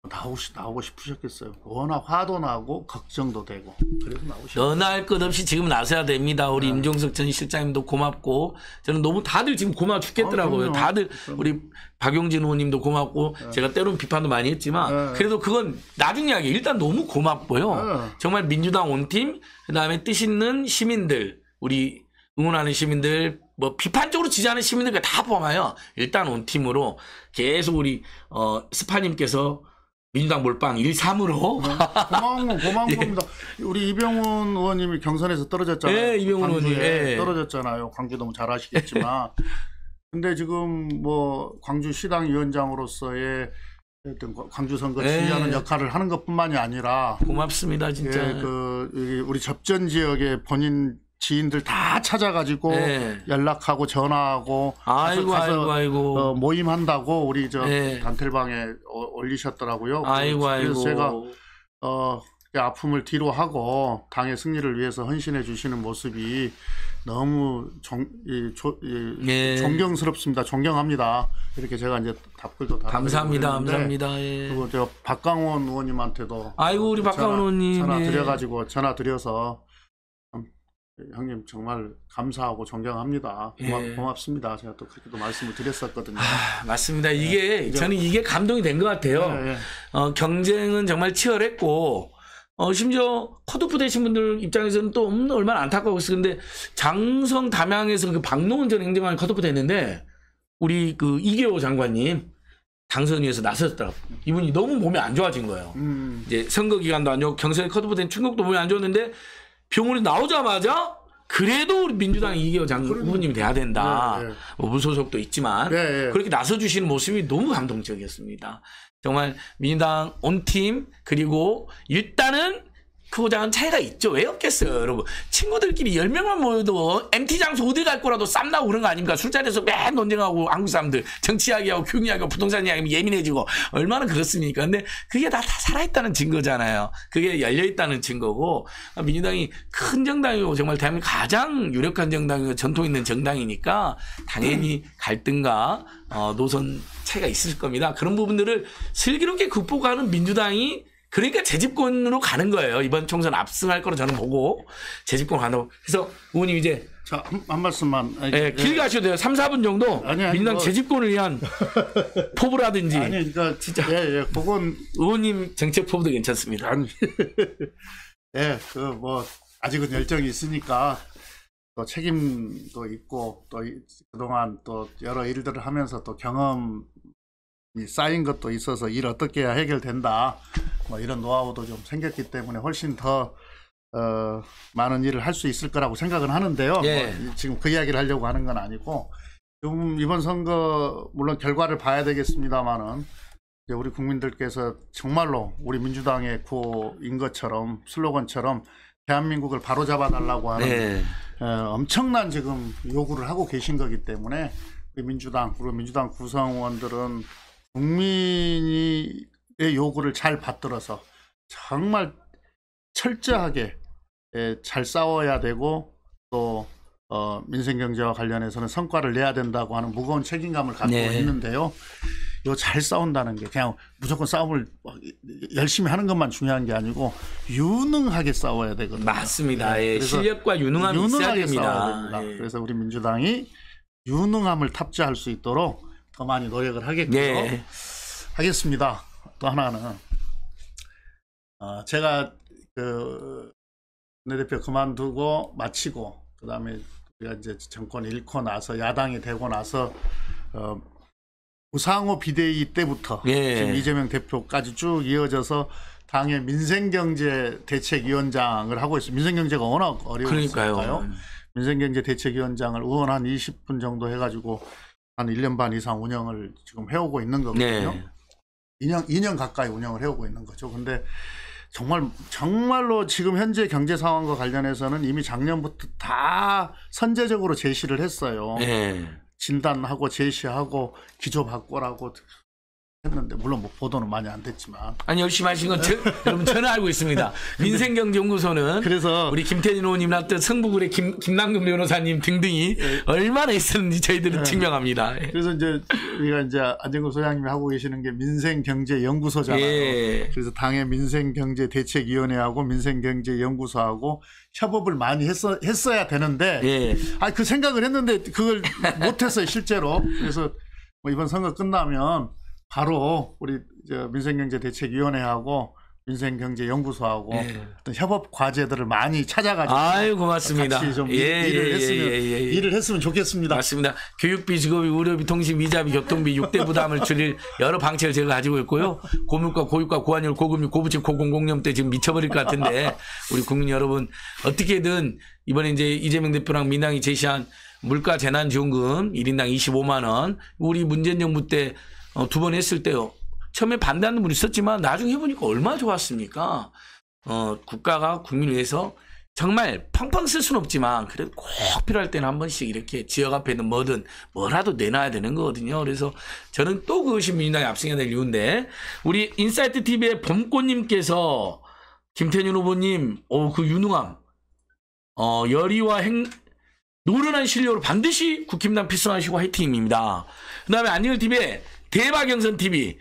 나오시 나오고 싶으셨겠어요. 워낙 화도 나고 걱정도 되고 그래서 나오시. 연할 것 없이 지금 나서야 됩니다. 우리 네. 임종석 전 실장님도 고맙고 저는 너무 다들 지금 고마워 죽겠더라고요. 아, 다들 그럼요. 우리 박용진 의원님도 고맙고 네. 제가 때론 비판도 많이 했지만 네. 그래도 그건 나중 이야기. 일단 너무 고맙고요. 네. 정말 민주당 온팀 그다음에 뜻 있는 시민들 우리 응원하는 시민들. 뭐 비판적으로 지지하는 시민들과 다 포함하여 일단 온팀으로 계속 우리 어, 스파님께서 민주당 몰빵 일 삼으로 네, 고마운 건 고마운 예. 겁니다. 우리 이병훈 의원님이 경선에서 떨어졌잖아요. 예, 이병훈 의원님 예. 떨어졌잖아요. 광주 너무 잘하시겠지만 근데 지금 뭐 광주 시당 위원장으로서의 어떤 광주 선거 지휘하는 예. 역할을 하는 것뿐만이 아니라 고맙습니다 진짜. 예, 그 우리 접전 지역의 본인 지인들 다 찾아가지고 네. 연락하고 전화하고 아이고, 가서 아이고, 아이고. 어, 모임한다고 우리 저 네. 단텔방에 어, 올리셨더라고요. 아이고, 그래서 아이고. 제가 어, 아픔을 뒤로 하고 당의 승리를 위해서 헌신해 주시는 모습이 너무 정, 이, 조, 이, 네. 존경스럽습니다. 존경합니다. 이렇게 제가 이제 답글도 다 감사합니다. 감사합니다. 예. 그리고 저 박강원 의원님한테도 아이고 우리 전화, 박강원 의원님 전화 드려가지고 예. 전화 드려서. 형님 정말 감사하고 존경합니다. 고맙, 예. 고맙습니다. 제가 또 그렇게도 말씀을 드렸었거든요. 아, 맞습니다. 이게 예. 저는 이게 감동이 된 것 같아요. 예, 예. 어, 경쟁은 정말 치열했고 어, 심지어 컷오프 되신 분들 입장에서는 또 얼마나 안타까웠어요. 근데 장성 담양에서 그 박노원 전 행정관이 컷오프 됐는데 우리 그 이계호 장관님 당선위에서 나섰더라고요. 이분이 너무 몸이 안 좋아진 거예요. 음. 이제 선거 기간도 안 좋고 경선에 컷오프 된 충격도 몸이 안 좋았는데 병원에 나오자마자 그래도 우리 민주당 이계호 장 후보님이 돼야 된다. 네, 네. 뭐 무소속도 있지만 네, 네. 그렇게 나서주시는 모습이 너무 감동적이었습니다. 정말 민주당 온팀 그리고 일단은 크고 작은 차이가 있죠. 왜 없겠어요 여러분. 친구들끼리 열 명만 모여도 엠티 장소 어디 갈 거라도 쌈 나고 그런 거 아닙니까. 술자리에서 맨 논쟁하고 한국 사람들 정치 이야기하고 교육 이야기하고 부동산 이야기하면 예민해지고 얼마나 그렇습니까. 근데 그게 다, 다 살아있다는 증거잖아요. 그게 열려있다는 증거고 민주당이 큰 정당이고 정말 대한민국 가장 유력한 정당이고 전통 있는 정당이니까 당연히 갈등과 어, 노선 차이가 있을 겁니다. 그런 부분들을 슬기롭게 극복하는 민주당이 그러니까 재집권으로 가는 거예요. 이번 총선 압승할 거로 저는 보고 재집권 간다고. 그래서 의원님 이제 자, 한, 한 말씀만. 아니, 예, 길게 하셔도 돼요. 삼, 사 분 정도. 아니, 아니, 민주당 뭐... 재집권을 위한 포부라든지. 아니, 그러니까 진짜. 예, 예, 그건 의원님 정책 포부도 괜찮습니다. 아니, 예, 그 뭐 아직은 열정이 있으니까 또 책임도 있고 또 그동안 또 여러 일들을 하면서 또 경험. 쌓인 것도 있어서 일 어떻게 해야 해결된다 뭐 이런 노하우도 좀 생겼기 때문에 훨씬 더 어, 많은 일을 할 수 있을 거라고 생각은 하는데요. 예. 뭐 지금 그 이야기를 하려고 하는 건 아니고 좀 이번 선거 물론 결과를 봐야 되겠습니다만은 이제 우리 국민들께서 정말로 우리 민주당의 구호인 것처럼 슬로건처럼 대한민국을 바로잡아 달라고 하는 예. 어, 엄청난 지금 요구를 하고 계신 거기 때문에 우리 민주당 그리고 민주당 구성원들은 국민의 요구를 잘 받들어서 정말 철저하게 잘 싸워야 되고 또 어 민생경제와 관련해서는 성과를 내야 된다고 하는 무거운 책임감을 갖고 네. 있는데요. 요 잘 싸운다는 게 그냥 무조건 싸움을 열심히 하는 것만 중요한 게 아니고 유능하게 싸워야 되거든요. 맞습니다. 네. 예. 실력과 유능함이 있어야 됩니다. 예. 그래서 우리 민주당이 유능함을 탑재할 수 있도록 더 많이 노력을 하겠고요. 네. 하겠습니다. 또 하나는 어, 제가 그 원내대표 그만두고 마치고 그다음에 우리가 이제 정권 잃고 나서 야당이 되고 나서 어, 우상호 비대위 때부터 네. 지금 이재명 대표까지 쭉 이어져서 당의 민생경제대책위원장을 하고 있어요. 민생경제가 워낙 어려우니까요. 민생경제대책위원장을 의원 한 이십 분 정도 해가지고 한 일 년 반 이상 운영을 지금 해오고 있는 거거든요. 네. 이 년, 이 년 가까이 운영을 해오고 있는 거죠. 근데 정말, 정말로 지금 현재 경제 상황과 관련해서는 이미 작년부터 다 선제적으로 제시를 했어요. 네. 진단하고 제시하고 기조 바꾸라고. 했는데 물론 뭐 보도는 많이 안 됐지만 아니 열심히 하신 건 저, 여러분 저는 알고 있습니다. 민생경제연구소는 그래서 우리 김태년 의원님이나 또 성북구의 김 김남근 변호사님 등등이 네. 얼마나 있었는지 저희들은 네. 증명합니다. 그래서 이제 우리가 이제 안진걸 소장님이 하고 계시는 게 민생경제연구소잖아요. 예. 그래서 당의 민생경제대책위원회하고 민생경제연구소하고 협업을 많이 했어 했어야 되는데 예. 아 그 생각을 했는데 그걸 못했어요 실제로. 그래서 뭐 이번 선거 끝나면. 바로 우리 민생경제대책위원회하고 민생경제연구소하고 예. 어떤 협업 과제들을 많이 찾아가지고 아유 고맙습니다. 같이 좀 예, 일을, 예, 했으면, 예, 예, 예. 일을 했으면 좋겠습니다. 맞습니다. 교육비, 직업비, 의료비, 통신비, 이자비, 교통비, 육 대 부담을 줄일 여러 방책을 제가 가지고 있고요. 고물가, 고유가, 고환율, 고금리, 고부채, 고공공염 때 지금 미쳐버릴 것 같은데 우리 국민 여러분 어떻게든 이번에 이제 이재명 대표랑 민당이 제시한 물가 재난지원금 일 인당 이십오만 원 우리 문재인 정부 때 어, 두 번 했을 때요. 처음에 반대하는 분이 있었지만 나중에 해보니까 얼마나 좋았습니까? 어, 국가가 국민을 위해서 정말 팡팡 쓸 수는 없지만 그래도 꼭 필요할 때는 한 번씩 이렇게 지역 앞에는 뭐든 뭐라도 내놔야 되는 거거든요. 그래서 저는 또 그것이 민주당이 압승해야 될 이유인데 우리 인사이트티비의 봄꽃님께서 김태년 후보님 오, 그 유능함 어, 열의와 행... 노련한 실력으로 반드시 국힘당 필승하시고 화이팅입니다. 그 다음에 안진걸티비의 대박영선 티비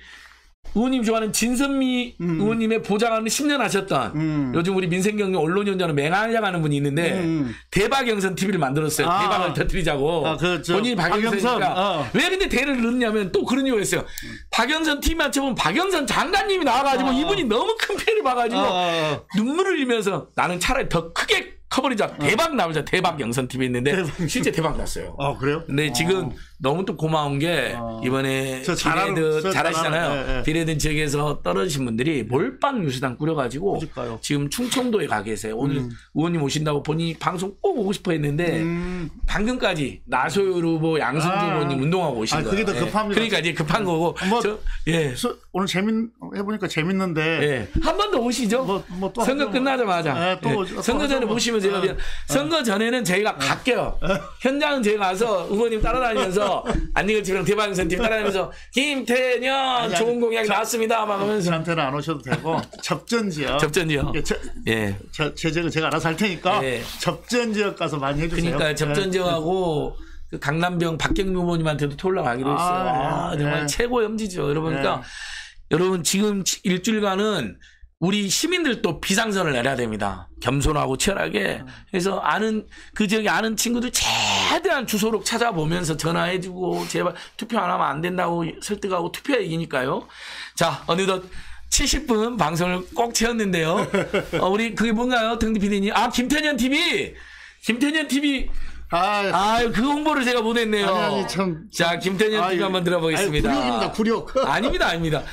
의원님 좋아하는 진선미 음. 의원님의 보좌관을 십 년 하셨던 음. 요즘 우리 민생경제 언론위원장으로 맹활약하는 분이 있는데 음. 대박영선 티비를 만들었어요. 아. 대박을 터뜨리자고. 아, 그 본인이 박영선이니까. 어. 왜 근데 대를 넣냐면 또 그런 이유가 있어요. 음. 박영선 티비만 쳐보면 박영선 장관님이 나와가지고 아. 이분이 너무 큰 피해를 봐가지고 아. 눈물을 흘리면서 나는 차라리 더 크게 커버리자 대박 나오자 대박 영선 티비 했는데 대박. 실제 대박 났어요. 아 그래요? 근데 지금 아. 너무 또 고마운 게 이번에 비례드 잘하시잖아요. 비례든 지역에서 떨어지신 분들이 몰빵 유수당 꾸려가지고 그럴까요? 지금 충청도에 가 계세요. 오늘 음. 의원님 오신다고 본인이 방송 꼭 오고 싶어 했는데 음. 방금까지 나소율 후보 양승진 아. 의원님 운동하고 오신 아, 거예요. 그게 더 급합니다. 예. 그러니까 이제 급한 거고. 뭐, 저, 예. 수, 오늘 재밌 해보니까 재밌는데 예. 한 번 더 오시죠. 뭐, 뭐 또 선거 끝나자마자 예, 또 예. 오죠, 선거 전에 오시면. 제가 어, 선거 어. 전에는 저희가 어. 갈게요. 어. 현장은 저희가 가서 의원님 따라다니면서 안진걸 티비랑 대박영선 티비 따라다니면서 김태년 아니, 좋은 공약이 나왔습니다. 막 하면서. 저한테는 안 오셔도 되고 접전지역. 접전지역. 예, 저, 예. 저, 제재는 제가 알아서 할 테니까 예. 접전지역 가서 많이 해주세요. 그러니까 접전지역하고 예. 그 강남병 박경민 의원님한테도 토요일 날 가기로 했어요. 아, 아, 예. 정말 예. 최고의 엄지죠. 여러분, 예. 그러니까 여러분 지금 일주일간은 우리 시민들도 비상선을 내려야 됩니다. 겸손하고 치열하게. 그래서 아는 그 지역에 아는 친구들 최대한 주소로 찾아보면서 전화해주고 제발 투표 안 하면 안 된다고 설득하고 투표야 이기니까요. 자 어느덧 칠십 분 방송을 꼭 채웠는데요. 어, 우리 그게 뭔가요? 등디 피디님. 아 김태년 티비. 김태년 티비. 아, 아유, 그 홍보를 제가 못했네요. 아니, 아니, 참, 자, 김태년 아유, 티비 한번 들어보겠습니다. 아유, 굴욕입니다, 굴욕. 아닙니다, 아닙니다.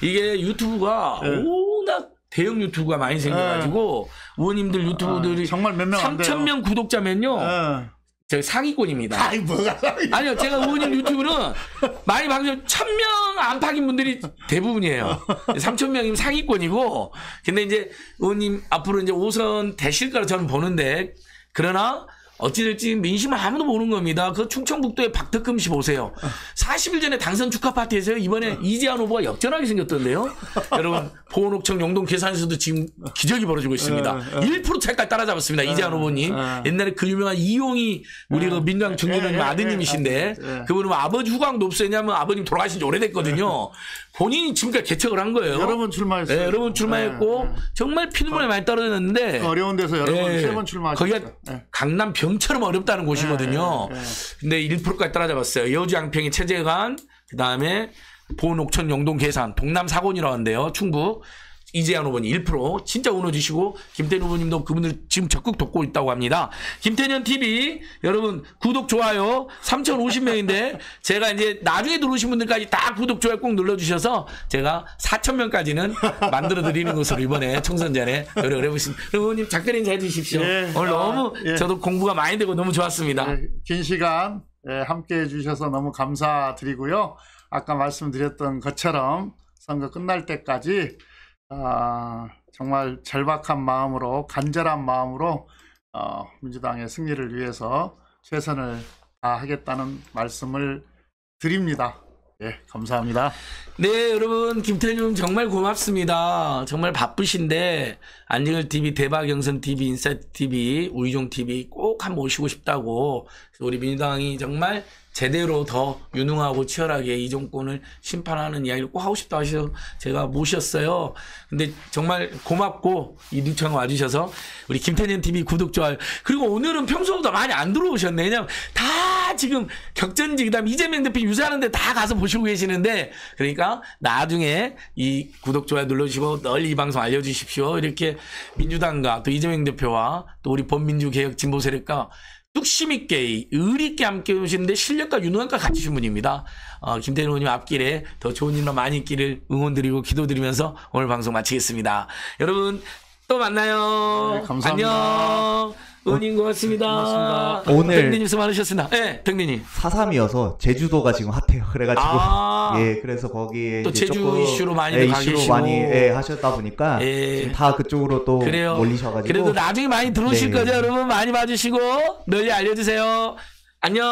이게 유튜브가 네. 워낙 대형 유튜브가 많이 생겨가지고 네. 의원님들 유튜브들이 아, 정말 몇 명 삼천 명 구독자면요. 네. 저희 상위권입니다. 아니, 뭐가 상위권. 아니요, 제가 의원님 유튜브는 많이 방송 천 명 안팎인 분들이 대부분이에요. 삼천 명이면 상위권이고. 근데 이제 의원님 앞으로 이제 오 선 되실 거라 저는 보는데 그러나 어찌될지 민심을 아무도 모르는 겁니다. 그 충청북도의 박특금 씨 보세요. 사십 일 전에 당선 축하 파티에서요. 이번에 이재한 후보가 역전하게 생겼던데요. 여러분 보원옥청 용동 계산소도 지금 기적이 벌어지고 있습니다. 일 퍼센트 차이까지 따라잡았습니다. 이재한 후보님. 옛날에 그 유명한 이용희 우리 그 민주당 중진의원님 아드님이신데 그분은 아버지 후광 높으냐면 아버님 돌아가신 지 오래됐거든요. 본인이 지금까지 개척을 한 거예요. 여러 번 출마했어요. 네, 여러 번 출마했고 정말 피눈물이 많이 떨어졌는데 어려운 데서 여러 번 세 번 출마했어요. 거기가 강남 병 좀처럼 어렵다는 곳이거든요. 네, 네, 네. 근데 일 퍼센트까지 따라잡았어요. 여주양평이 체제관, 그 다음에 보은 옥천 영동 계산, 동남 사곤이라는데요. 충북. 이재한 후보님 일 퍼센트 진짜 우너지시고 김태년 후보님도 그분들 지금 적극 돕고 있다고 합니다. 김태년 티비 여러분 구독 좋아요 삼천오십 명인데 제가 이제 나중에 들어오신 분들까지 다 구독 좋아요 꼭 눌러주셔서 제가 사천 명까지는 만들어드리는 것으로 이번에 총선 전에 노력해보겠습니다. 후보님 작별 인사해 주십시오. 예, 오늘 아, 너무 예. 저도 공부가 많이 되고 너무 좋았습니다. 예, 긴 시간 예, 함께해 주셔서 너무 감사드리고요. 아까 말씀드렸던 것처럼 선거 끝날 때까지 아, 정말 절박한 마음으로 간절한 마음으로 어, 민주당의 승리를 위해서 최선을 다하겠다는 말씀을 드립니다. 예, 감사합니다. 네, 여러분 김태년 정말 고맙습니다. 정말 바쁘신데 안진걸 티비, 대박영선 티비, 인사이트 티비, 우희종 티비 꼭 한번 오시고 싶다고 우리 민주당이 정말 제대로 더 유능하고 치열하게 이 정권을 심판하는 이야기를 꼭 하고 싶다 하셔서 제가 모셨어요. 근데 정말 고맙고 이 뉴창 와주셔서 우리 김태년 티비 구독 좋아요. 그리고 오늘은 평소보다 많이 안 들어오셨네. 왜냐면 다 지금 격전지 그다음 이재명 대표 유세하는데 다 가서 보시고 계시는데 그러니까 나중에 이 구독 좋아요 눌러주시고 널리 이 방송 알려주십시오. 이렇게 민주당과 또 이재명 대표와 또 우리 범민주개혁 진보 세력과 뚝심 있게 의리 있게 함께 오시는데 실력과 유능함과 갖추신 분입니다. 어, 김태년 의원님 앞길에 더 좋은 일만 많이 있기를 응원드리고 기도드리면서 오늘 방송 마치겠습니다. 여러분 또 만나요. 네, 감사합니다. 안녕. 의원님 고맙습니다. 고맙습니다. 오늘 백리님 수고 많으셨습니다. 네, 백리님. 사삼이어서 제주도가 지금 핫해요. 그래가지고 아 예, 그래서 거기에 또 제주 이슈로 많이 예, 이슈로 많이 예, 하셨다 보니까 예. 지금 다 그쪽으로 또 그래요. 몰리셔가지고 그래도 나중에 많이 들어오실 네. 거죠, 여러분 많이 봐주시고 널리 알려주세요. 안녕.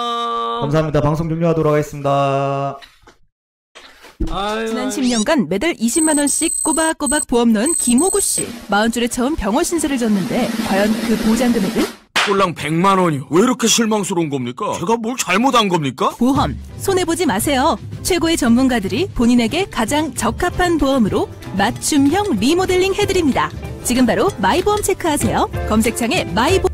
감사합니다. 방송 종료하도록 하겠습니다. 아유. 지난 십 년간 매달 이십만 원씩 꼬박꼬박 보험 넣은 김호구 씨. 마흔 줄에 처음 병원 신세를 졌는데 과연 그 보장 금액은? 꼴랑 백만 원이요. 왜 이렇게 실망스러운 겁니까? 제가 뭘 잘못한 겁니까? 보험, 손해보지 마세요. 최고의 전문가들이 본인에게 가장 적합한 보험으로 맞춤형 리모델링 해드립니다. 지금 바로 마이보험 체크하세요. 검색창에 마이보험.